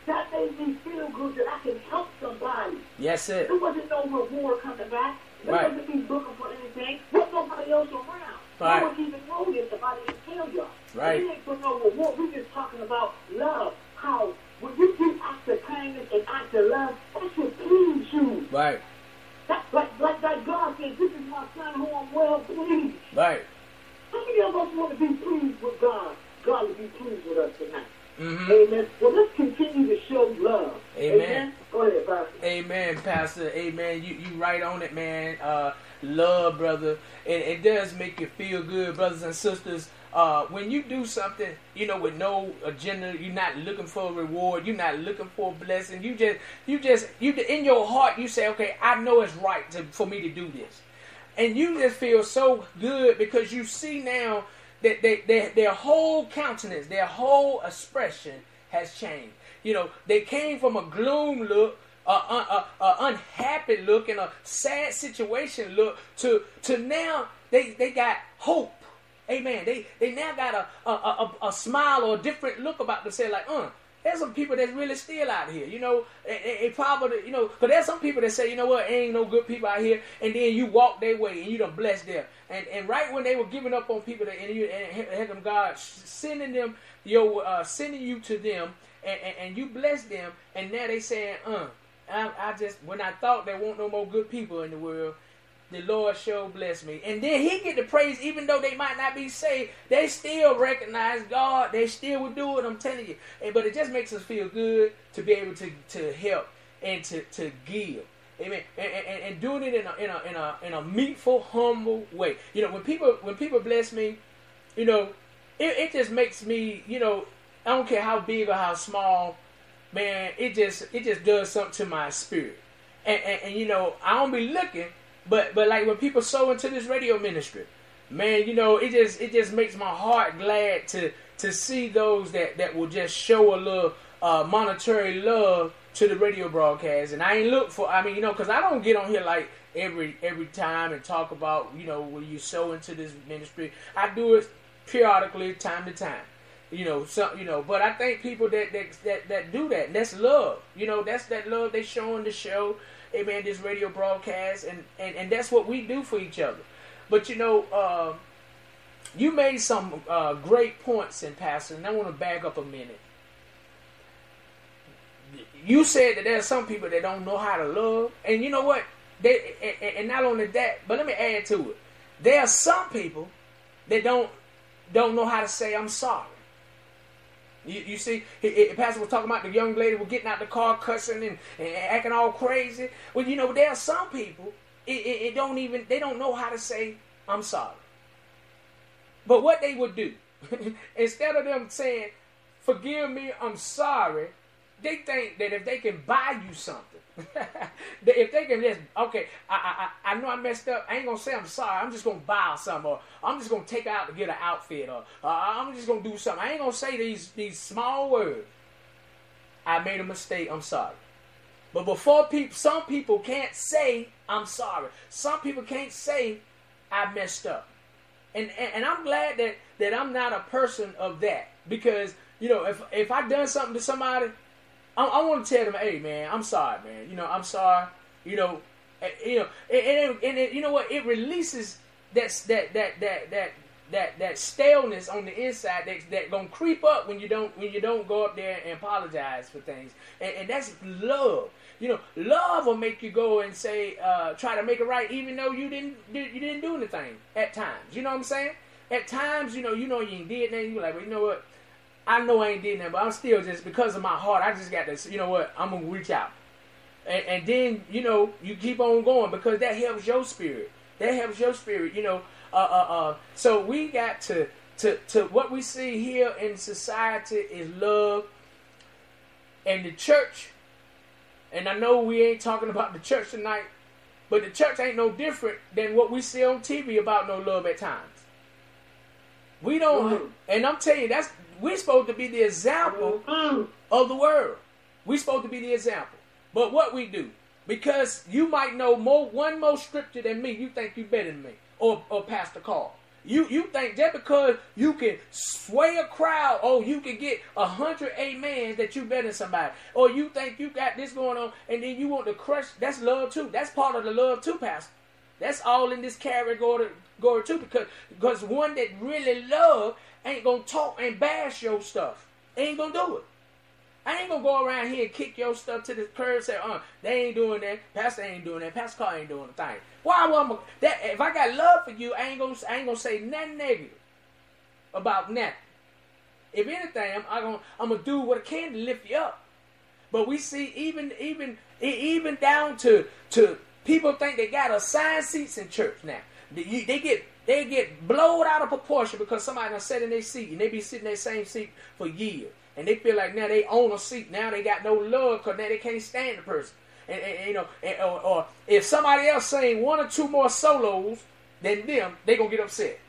That made me feel good that I can help somebody. Yes, sir. There wasn't no reward coming back. There right. wasn't me looking for anything. There wasn't nobody else around. Right. No one even noticed if I didn't tell y'all. Right. We ain't for no reward. We're just talking about love, how... When you do acts of kindness and acts of love, that should please you. Right. That, like, like that God says, this is my son who I'm well pleased. Right. How many of us want to be pleased with God? God will be pleased with us tonight. Mm-hmm. Amen. Well, let's continue to show love. Amen. Amen. Go ahead, Pastor. Amen, Pastor. Amen. You you right on it, man. Uh, love, brother. And it does make you feel good, brothers and sisters. Uh, when you do something, you know, with no agenda, you're not looking for a reward, you're not looking for a blessing, you just, you just, you in your heart, you say, okay, I know it's right to, for me to do this. And you just feel so good because you see now that they, they, their whole countenance, their whole expression has changed. You know, they came from a gloom look, a, a, a, a unhappy look, and a sad situation look to, to now they, they got hope. Amen. They they now got a a, a a smile or a different look about them. Say like, uh, there's some people that's really still out here. You know, it, it, it probably, you know, because there's some people that say, you know what, ain't no good people out here. And then you walk their way and you done bless them. And and right when they were giving up on people, that, and you and, and them God sending them, your uh, sending you to them, and, and, and you bless them. And now they saying, uh, I, I just when I thought there weren't no more good people in the world. The Lord shall bless me. And then he get the praise, even though they might not be saved. They still recognize God. They still will do it, I'm telling you. But it just makes us feel good to be able to, to help and to, to give. Amen. And, and, and doing it in a, in a in a in a meaningful, humble way. You know, when people when people bless me, you know, it, it just makes me, you know, I don't care how big or how small, man, it just it just does something to my spirit. And, and, and you know, I don't be looking, but but like when people sow into this radio ministry, man, you know, it just it just makes my heart glad to to see those that, that will just show a little uh, monetary love to the radio broadcast. And I ain't look for, I mean, you know, because I don't get on here like every every time and talk about, you know, will you sow into this ministry. I do it periodically, time to time. You know, some, you know, but I think people that, that that that do that, that's love. You know, that's that love they show on the show, amen, this radio broadcast, and, and, and that's what we do for each other. But, you know, uh, you made some uh, great points in passing, and I want to back up a minute. You said that there are some people that don't know how to love, and you know what? They and, and not only that, but let me add to it. There are some people that don't don't know how to say I'm sorry. You, you see, he, he, Pastor was talking about the young lady was getting out the car cussing and, and acting all crazy. Well, you know, there are some people it, it, it don't even they don't know how to say I'm sorry. But what they would do, instead of them saying, "Forgive me, I'm sorry," they think that if they can buy you something, that if they can just okay, I I I know I messed up. I ain't gonna say I'm sorry. I'm just gonna buy something, or I'm just gonna take her out to get an outfit, or uh, I'm just gonna do something. I ain't gonna say these these small words. I made a mistake. I'm sorry. But before people, some people can't say I'm sorry. Some people can't say I messed up. And and, and I'm glad that that I'm not a person of that, because you know if if I done something to somebody, I, I want to tell them, hey, man, I'm sorry, man. You know, I'm sorry. You know, you know, and, and, it, and it, you know what? It releases that that that that that that that staleness on the inside that that gonna creep up when you don't when you don't go up there and apologize for things. And, and that's love. You know, love will make you go and say, uh, try to make it right, even though you didn't you didn't do anything at times. You know what I'm saying? At times, you know, you know you ain't did nothing. You're like, well, you know what? I know I ain't did nothing, but I'm still just, because of my heart, I just got this, you know what, I'm going to reach out. And, and then, you know, you keep on going, because that helps your spirit. That helps your spirit, you know. Uh, uh, uh. So we got to, to, to, what we see here in society is love. And the church, and I know we ain't talking about the church tonight, but the church ain't no different than what we see on T V about no love at times. We don't, mm-hmm. and I'm telling you, that's, we're supposed to be the example mm-hmm. of the world. We're supposed to be the example. But what we do, because you might know more, one more scripture than me, you think you better than me, or, or Pastor Carl. You you think just because you can sway a crowd, or you can get a hundred amens, that you better than somebody. Or you think you got this going on, and then you want to crush, that's love too. That's part of the love too, Pastor. That's all in this category too, because, because one that really loves ain't going to talk and bash your stuff. Ain't going to do it. I ain't going to go around here and kick your stuff to the curb and say, uh, they ain't doing that. Pastor ain't doing that. Pastor Carl ain't doing a thing. Why would I? That, if I got love for you, I ain't going to say nothing negative about nothing. If anything, I'm, I'm going I'm to do what I can to lift you up. But we see even even even down to, to people think they got assigned seats in church now. They, they get... They get blown out of proportion because somebody done sat in their seat, and they be sitting in that same seat for years. And they feel like now they own a seat. Now they got no love because now they can't stand the person. And, and you know, and, or, or if somebody else sang one or two more solos than them, they gonna get upset.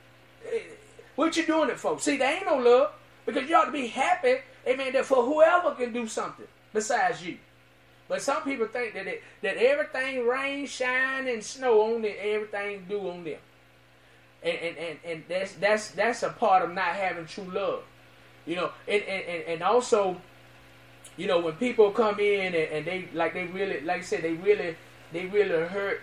What you doing it for? See, there ain't no love, because you ought to be happy, amen, that for whoever can do something besides you. But some people think that it, that everything rain, shine, and snow on them, everything do on them. And, and, and, and that's that's that's a part of not having true love. You know, and, and, and also, you know, when people come in and, and they like they really like I said, they really they really hurt.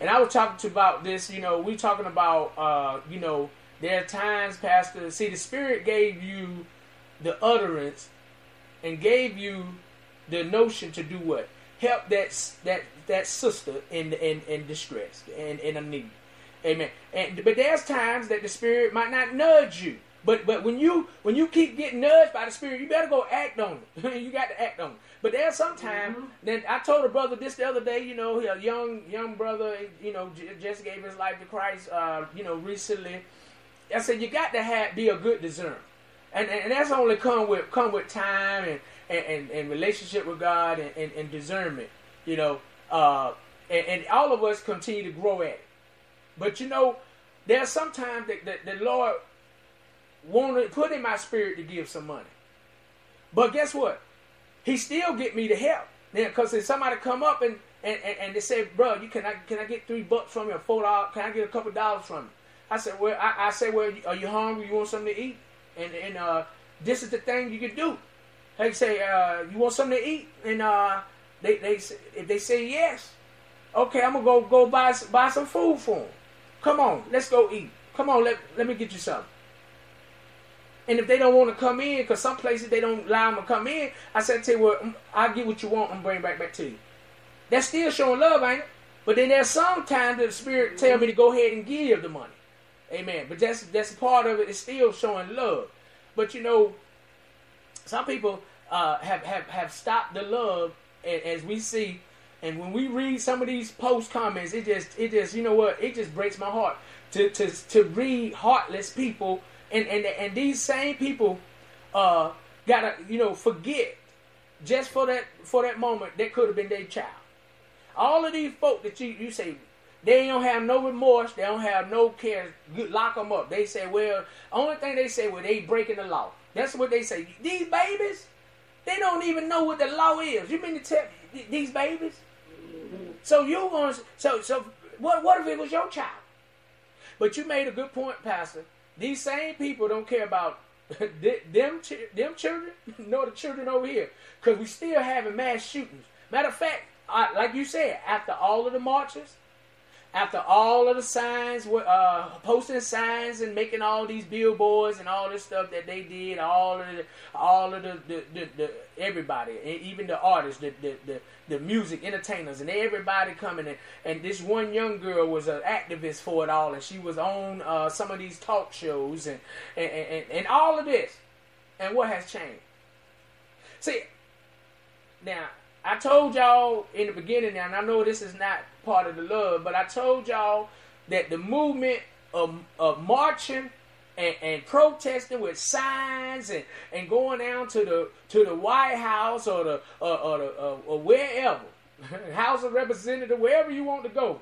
And I was talking to about this, you know, we talking about uh, you know, there are times, Pastor, see, the Spirit gave you the utterance and gave you the notion to do what? Help that that that sister in in, in distress and in a need. Amen. And but there's times that the Spirit might not nudge you. But but when you when you keep getting nudged by the Spirit, you better go act on it. You got to act on it. But there's sometimes mm-hmm. then I told a brother this the other day. You know, a young young brother, you know, just gave his life to Christ. Uh, you know, recently, I said, you got to have, be a good discerner. And, and, and that's only come with come with time and, and, and, and relationship with God and, and, and discernment, you know. Uh, and, and all of us continue to grow at it. But, you know, there's sometimes that, that the Lord wanted, put in my spirit to give some money. But guess what? He still get me to help. Now, because if somebody come up and, and, and, and they say, bro, you can I, can I get three bucks from you or four dollars? Can I get a couple dollars from you? I said, well, I, I say, well, are you hungry? You want something to eat? And, and uh, this is the thing you can do. They say, uh, you want something to eat? And uh, they, they, if they say yes, okay, I'm going to go go buy, buy some food for them. Come on, let's go eat. Come on, let, let me get you something. And if they don't want to come in, because some places they don't allow them to come in, I said, tell you what, I'll get what you want and bring it back, back to you. That's still showing love, ain't it? But then there's sometimes the Spirit tell me to go ahead and give the money. Amen. But that's that's part of it. It's still showing love. But, you know, some people uh, have, have, have stopped the love, as we see. And when we read some of these post comments, it just, it just, you know what, it just breaks my heart to, to, to read heartless people. And, and and these same people uh, gotta, you know, forget just for that for that moment that could have been their child. All of these folk that you, you say they don't have no remorse, they don't have no care. Lock them up. They say, well, only thing they say, well, they breaking the law. That's what they say. These babies, they don't even know what the law is. You mean to tell these babies? So you want so so what what if it was your child? But you made a good point, Pastor. These same people don't care about them, them children, nor the children over here, because we still having mass shootings. Matter of fact, I, like you said, after all of the marches, after all of the signs, uh, posting signs and making all these billboards and all this stuff that they did, all of the, all of the, the, the, the everybody, even the artists, the, the the the music entertainers, and everybody coming in. And this one young girl was an activist for it all, and she was on uh, some of these talk shows and and, and and all of this. And what has changed? See, now I told y'all in the beginning, now, and I know this is not part of the love, but I told y'all that the movement of, of marching and, and protesting with signs and, and going down to the to the White House or the or, or, the, or, or wherever, House of Representatives, wherever you want to go,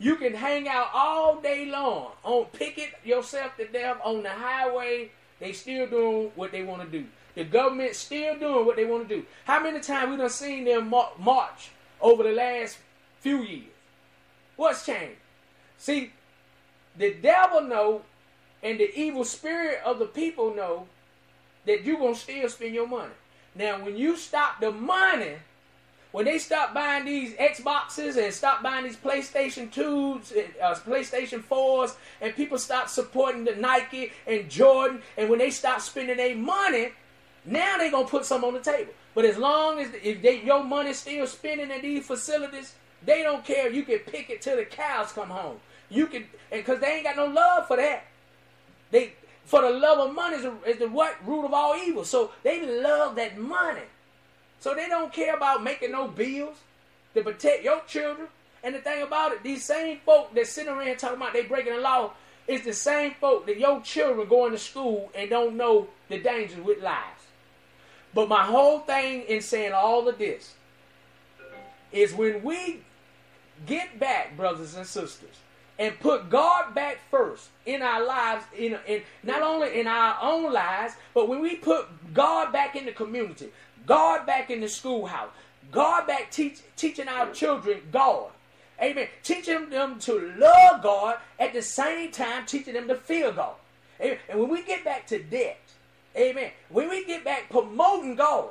you can hang out all day long on picket yourself to death on the highway. They still doing what they want to do. The government still doing what they want to do. How many times we done seen them march over the last few years? What's changed? See, the devil know, and the evil spirit of the people know that you're going to still spend your money. Now, when you stop the money, when they stop buying these Xboxes and stop buying these PlayStation twos and uh, PlayStation fours, and people stop supporting the Nike and Jordan, and when they stop spending their money, now they're going to put some on the table. But as long as the, if they, your money's still spending in these facilities, they don't care if you can pick it till the cows come home. You can, and because they ain't got no love for that. They, for the love of money is, is the what root of all evil. So they love that money. So they don't care about making no bills to protect your children. And the thing about it, these same folk that sitting around talking about they breaking the law is the same folk that your children going to school and don't know the dangers with lies. But my whole thing in saying all of this is when we get back, brothers and sisters, and put God back first in our lives, in, in not only in our own lives, but when we put God back in the community, God back in the schoolhouse, God back teach, teaching our children God. Amen. Teaching them to love God at the same time teaching them to fear God. Amen. And when we get back to that, amen, when we get back promoting God,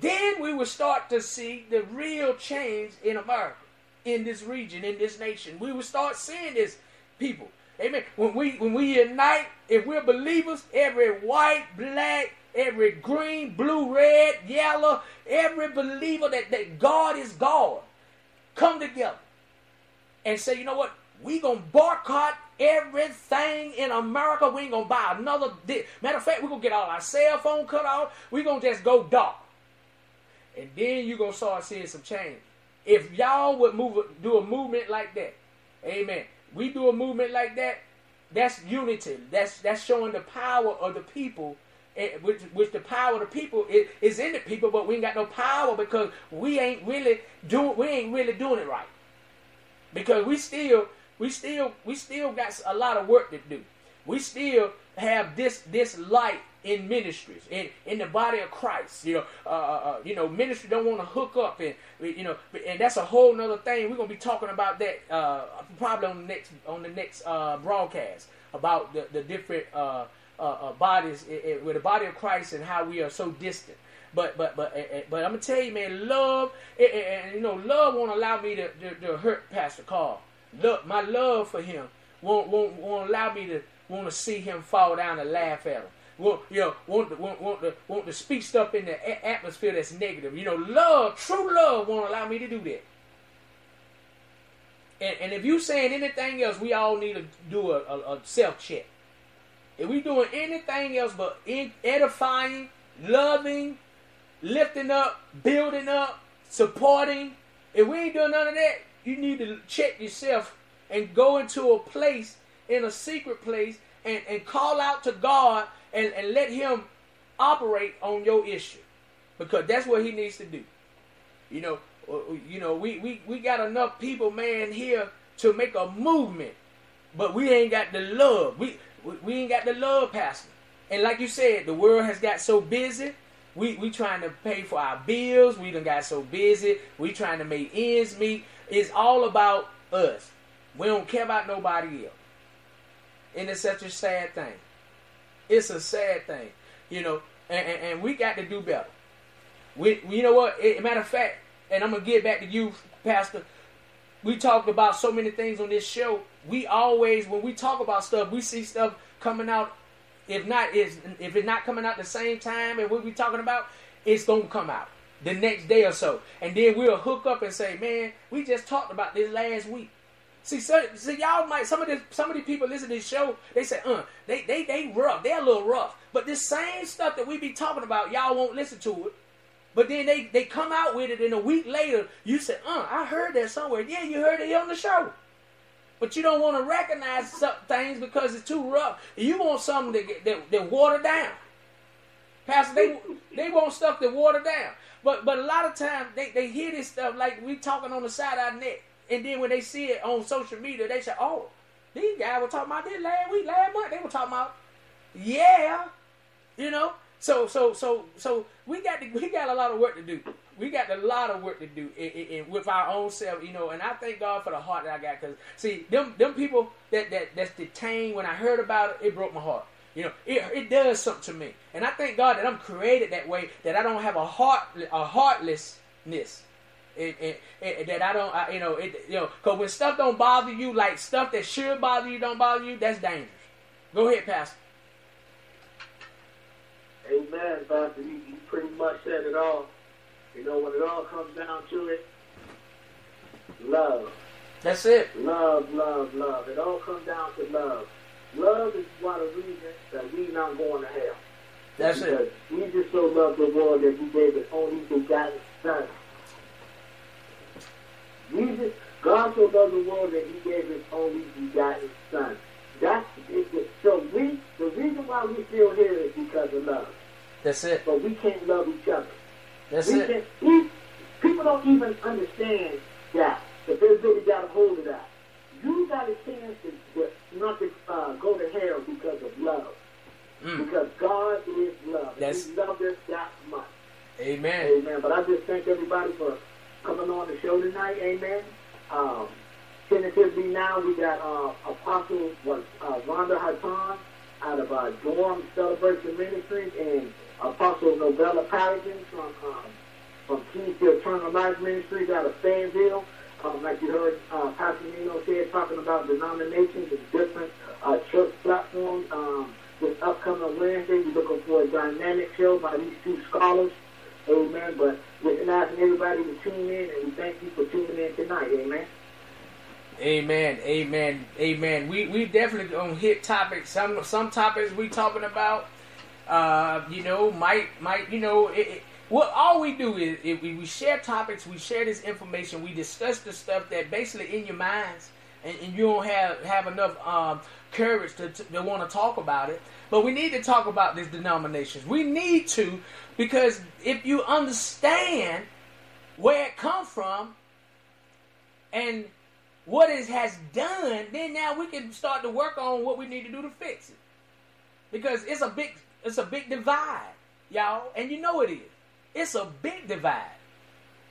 then we will start to see the real change in America, in this region, in this nation. We will start seeing this, people. Amen. When we when we unite, if we're believers, every white, black, every green, blue, red, yellow, every believer that, that God is God, come together and say, you know what, we're going to boycott everything in America. We ain't going to buy another dish. Matter of fact, we're going to get all our cell phone cut off. We're going to just go dark. And then you're going to start seeing some change. If y'all would move, do a movement like that, amen, we do a movement like that, That's unity. That's that's showing the power of the people, it, which, which the power of the people is, is in the people, but we ain't got no power because we ain't really doing we ain't really doing it right. Because we still we still we still got a lot of work to do. We still have this this light in ministries, in in the body of Christ. You know, uh, uh, you know, ministry don't want to hook up, and you know, and that's a whole nother thing. We're gonna be talking about that uh, probably on the next on the next uh, broadcast about the the different uh, uh, uh, bodies it, it, with the body of Christ and how we are so distant. But but but uh, but I'm gonna tell you, man, love and, and you know, love won't allow me to, to, to hurt Pastor Carl. Look, my love for him won't won't won't allow me to want to see him fall down and laugh at him. Want, you know, want to, want, want, to, want to speak stuff in the atmosphere that's negative. You know, love, true love won't allow me to do that. And, and if you saying anything else, we all need to do a, a, a self-check. If we doing anything else but edifying, loving, lifting up, building up, supporting, if we ain't doing none of that, you need to check yourself and go into a place, in a secret place, and, and call out to God, And, and let him operate on your issue, because that's what he needs to do. You know, you know, we, we, we got enough people, man, here to make a movement, but we ain't got the love. We we ain't got the love, Pastor. And like you said, the world has got so busy. We we trying to pay for our bills. We done got so busy. We trying to make ends meet. It's all about us. We don't care about nobody else. And it's such a sad thing. It's a sad thing, you know, and, and, and we got to do better. We, we, you know what? It, matter of fact, and I'm going to get back to you, Pastor. We talked about so many things on this show. We always, when we talk about stuff, we see stuff coming out. If not, if, if it's not coming out the same time and what we're talking about, it's going to come out the next day or so. And then we'll hook up and say, man, we just talked about this last week. See, so, see, y'all might, some of the some of the people listen to this show, they say, uh, they, they, they rough, they're a little rough. But this same stuff that we be talking about, y'all won't listen to it. But then they, they come out with it, and a week later, you say, uh, I heard that somewhere. Yeah, you heard it on the show. But you don't want to recognize some things because it's too rough. You want something that get, that, that watered down. Pastor, they they want stuff that watered down. But, but a lot of times, they, they hear this stuff like we talking on the side of our neck. And then when they see it on social media, they say, oh, these guys were talking about this last week, last month. They were talking about, yeah, you know. So so so so we got to, we got a lot of work to do. We got a lot of work to do in, in, in, with our own self, you know. And I thank God for the heart that I got. Because, see, them them people that, that that's detained, when I heard about it, it broke my heart. You know, it, it does something to me. And I thank God that I'm created that way, that I don't have a heart a heartlessness. It, it, it, that I don't, I, you know, it, you know, because when stuff don't bother you, like stuff that should bother you don't bother you, that's dangerous. Go ahead, Pastor. Amen, Pastor. You, you pretty much said it all. You know, when it all comes down to it, love. That's it. Love, love, love. It all comes down to love. Love is one of the reasons that we not going to hell. That's because it. We just so love the world that we gave it only begotten Son. Jesus, God so loved the world that he gave his only begotten Son. That's it. So we, the reason why we still here is because of love. That's it. But we can't love each other. That's we it. We, people don't even understand that. That they really got a hold of that. You got a chance to, to not to uh, go to hell because of love. Mm. Because God is love. That's... And he loved us that much. Amen. Amen. But I just thank everybody for coming on the show tonight, amen. Um, tentatively now, we got uh, Apostle uh, Rhonda Hatton out of uh, Dorm Celebration Ministries, and Apostle Novella Pelikan from um, from Keith Eternal Life Ministries out of Fayetteville. Um, like you heard uh, Pastor Nino said, talking about denominations and different uh, church platforms. Um, this upcoming Wednesday, we're looking for a dynamic show by these two scholars. Amen. But we're asking everybody to tune in, and we thank you for tuning in tonight. Amen. Amen. Amen. Amen. We we definitely gonna hit topics. Some some topics we talking about. Uh, you know, might might you know it, it, what all we do is if we, we share topics, we share this information, we discuss the stuff that basically in your minds, and, and you don't have have enough um courage to, to, to want to talk about it. But we need to talk about these denominations. We need to, because if you understand where it comes from and what it has done, then now we can start to work on what we need to do to fix it. Because it's a big, it's a big divide, y'all, and you know it is. It's a big divide,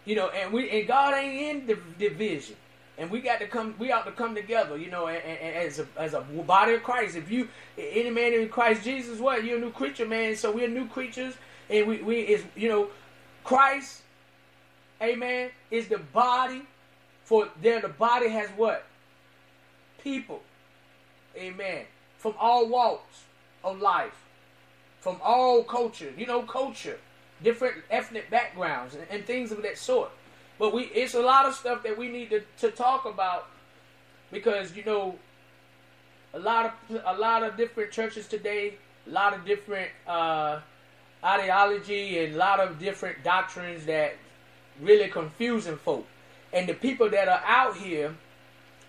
you know, and we and God ain't in the division. And we got to come. We ought to come together, you know, and, and, and as a as a body of Christ. If you any man in Christ Jesus, what you're a new creature, man. So we're new creatures, and we we is you know, Christ, amen, is the body. For there, the body has what? People, amen, from all walks of life, from all culture, you know, culture, different ethnic backgrounds, and, and things of that sort. But we, it's a lot of stuff that we need to, to talk about, because, you know, a lot of a lot of different churches today, a lot of different uh, ideology and a lot of different doctrines that really confusing folk. And the people that are out here,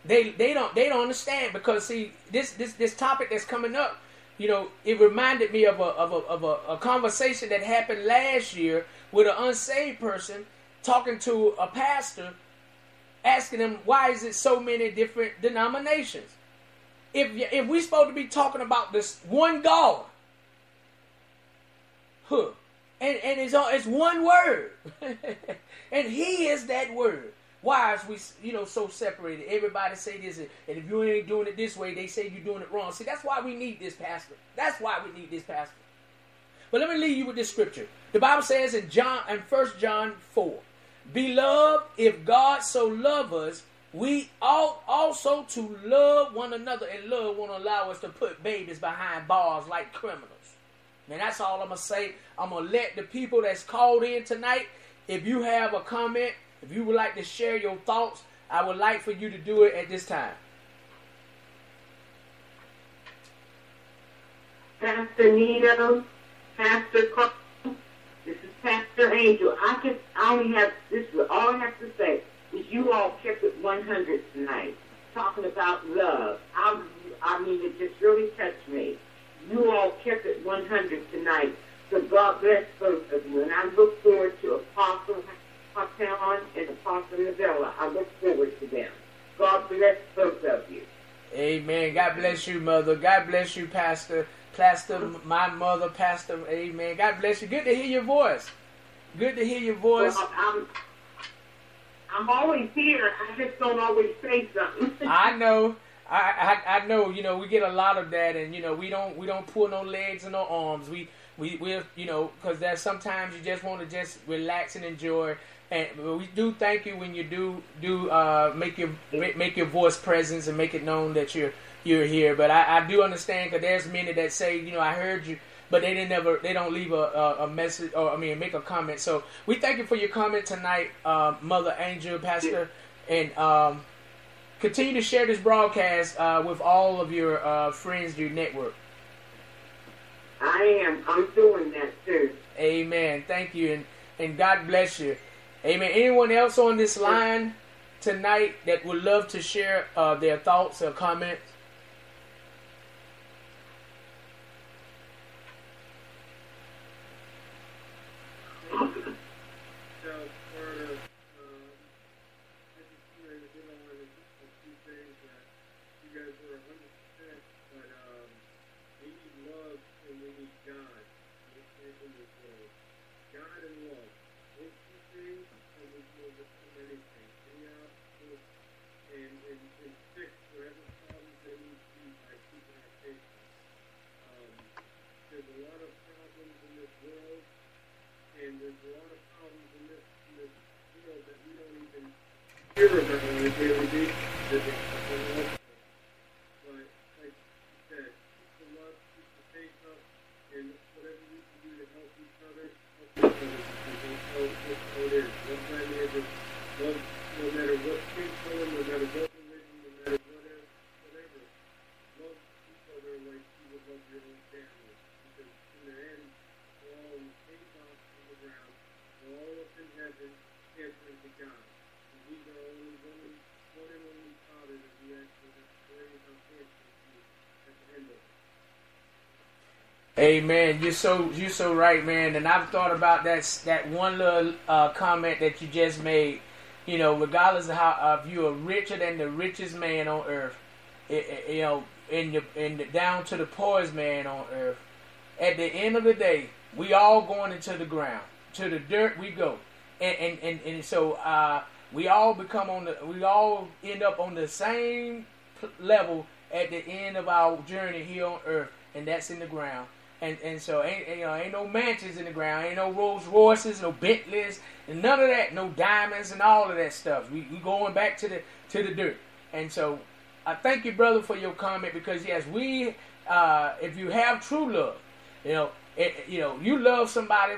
they they don't they don't understand, because see this this this topic that's coming up, you know, it reminded me of a of a of a, a conversation that happened last year with an unsaved person. Talking to a pastor, asking him, why is it so many different denominations? If if we're supposed to be talking about this one God, huh? And and it's all, it's one word, and He is that word. Why is we you know so separated? Everybody say this, and if you ain't doing it this way, they say you're doing it wrong. See, that's why we need this pastor. That's why we need this pastor. But let me leave you with this scripture. The Bible says in John and First John four. Beloved, if God so loved us, we ought also to love one another, and love won't allow us to put babies behind bars like criminals. Man, that's all I'm going to say. I'm going to let the people that's called in tonight, if you have a comment, if you would like to share your thoughts, I would like for you to do it at this time. Pastor Nino, Pastor Carl, this is Pastor Angel. I can I only have this is all I have to say is you all kept it one hundred tonight, talking about love. I I mean it just really touched me. You all kept it one hundred tonight. So God bless both of you, and I look forward to Apostle Pelikan and Apostle Novella. I look forward to them. God bless both of you. Amen. God bless you, Mother. God bless you, Pastor. Pastor, my mother, Pastor, amen. God bless you. Good to hear your voice. Good to hear your voice. Well, I'm, I'm always here. I just don't always say something. I know. I, I I know. You know, we get a lot of that, and you know, we don't we don't pull no legs and no arms. We we we you know, because that sometimes you just want to just relax and enjoy. And we do thank you when you do do uh, make your make your voice presence and make it known that you're. You're here, but I, I do understand, because there's many that say, you know, I heard you, but they didn't ever, they don't leave a, a, a message or I mean make a comment. So we thank you for your comment tonight, uh, Mother Angel, Pastor, and um, continue to share this broadcast uh, with all of your uh, friends, your network. I am. I'm doing that too. Amen. Thank you, and and God bless you. Amen. Anyone else on this line tonight that would love to share uh, their thoughts or comments? Amen. You're so you're so right, man. And I've thought about that that one little uh, comment that you just made. You know, regardless of how if you are richer than the richest man on earth, it, it, you know, in the in the, down to the poorest man on earth, at the end of the day, we all going into the ground, to the dirt we go, and and and, and so uh, we all become on the we all end up on the same level at the end of our journey here on earth, and that's in the ground. And and so ain't you know ain't no mansions in the ground, ain't no Rolls Royces, no Bentleys, and none of that, no diamonds and all of that stuff. We we going back to the to the dirt. And so I thank you, brother, for your comment, because yes, we uh, if you have true love, you know it, you know you love somebody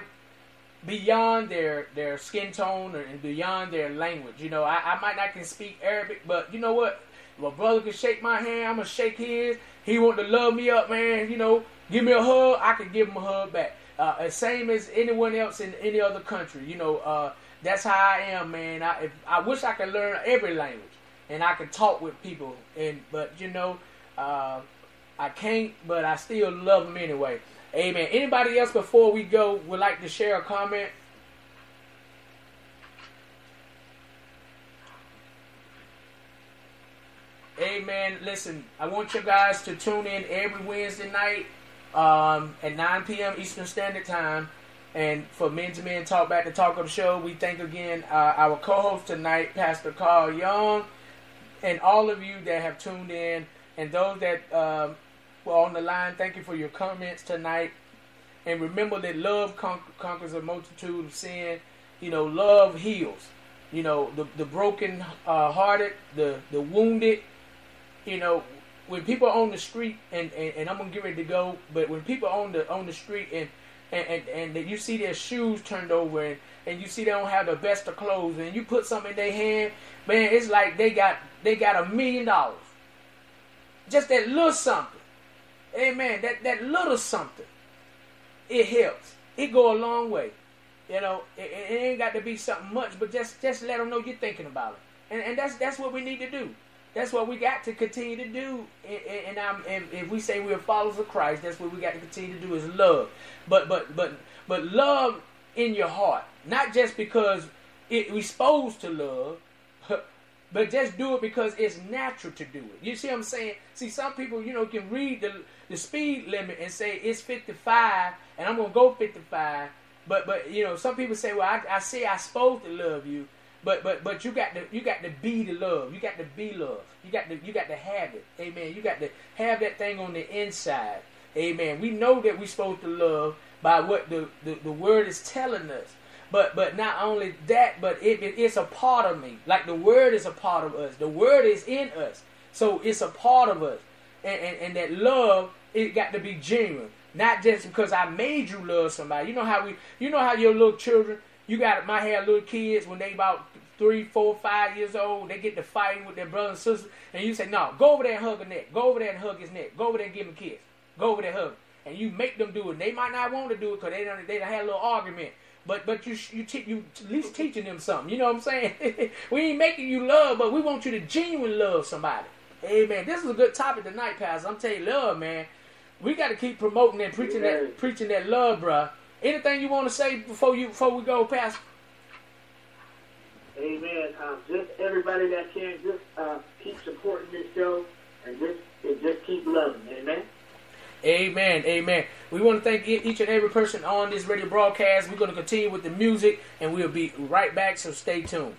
beyond their their skin tone and beyond their language. You know I, I might not can speak Arabic, but you know what, if my brother can shake my hand, I'm gonna shake his. He want to love me up, man. You know. Give me a hug, I can give him a hug back. Uh, same as anyone else in any other country. You know, uh, that's how I am, man. I if, I wish I could learn every language and I could talk with people. And but you know, uh, I can't. But I still love them anyway. Amen. Anybody else before we go would like to share a comment? Amen. Listen, I want you guys to tune in every Wednesday night. Um, at nine p.m. Eastern Standard Time, and for Men to Men Talk Back, the talk of the show. We thank again uh, our co-host tonight, Pastor Carl Young, and all of you that have tuned in, and those that uh, were on the line. Thank you for your comments tonight, and remember that love con conquers a multitude of sin. You know, love heals. You know, the the broken uh, hearted, the the wounded. You know. When people are on the street, and, and, and I'm gonna get ready to go, but when people are on the on the street and and, and, and you see their shoes turned over, and, and you see they don't have the best of clothes, and you put something in their hand, man, it's like they got they got a million dollars. Just that little something, amen. That that little something, it helps. It go a long way, you know. It, it ain't got to be something much, but just just let them know you're thinking about it, and and that's that's what we need to do. That's what we got to continue to do, and, and, I'm, and if we say we're followers of Christ, that's what we got to continue to do is love. But but but but love in your heart, not just because it, we're supposed to love, but just do it because it's natural to do it. You see what I'm saying? See, some people, you know, can read the the speed limit and say it's fifty-five, and I'm gonna go fifty-five. But but you know, some people say, well, I, I say I'm supposed to love you. But but but you got to you got to be the love. You got to be love. You got to you got to have it. Amen. You got to have that thing on the inside. Amen. We know that we're supposed to love by what the, the, the word is telling us. But but not only that, but it, it it's a part of me. Like the word is a part of us. The word is in us. So it's a part of us. And and, and that love, it got to be genuine. Not just because I made you love somebody. You know how we you know how your little children. You got my hair little kids when they about three, four, five years old, they get to fighting with their brother and sister, and you say, no, go over there and hug his neck, go over there and hug his neck, go over there and give him a kiss, go over there and hug him. And you make them do it. They might not want to do it because they don't they done had a little argument. But but you you you at least teaching them something. You know what I'm saying? We ain't making you love, but we want you to genuinely love somebody. Amen. This is a good topic tonight, Pastor. I'm telling you, love, man. We gotta keep promoting and preaching Amen. that preaching that love, bruh. Anything you want to say before you before we go, Pastor? Amen. Um, just everybody that can, just uh, keep supporting this show, and just and just keep loving. Amen. Amen. Amen. We want to thank each and every person on this radio broadcast. We're going to continue with the music, and we'll be right back. So stay tuned.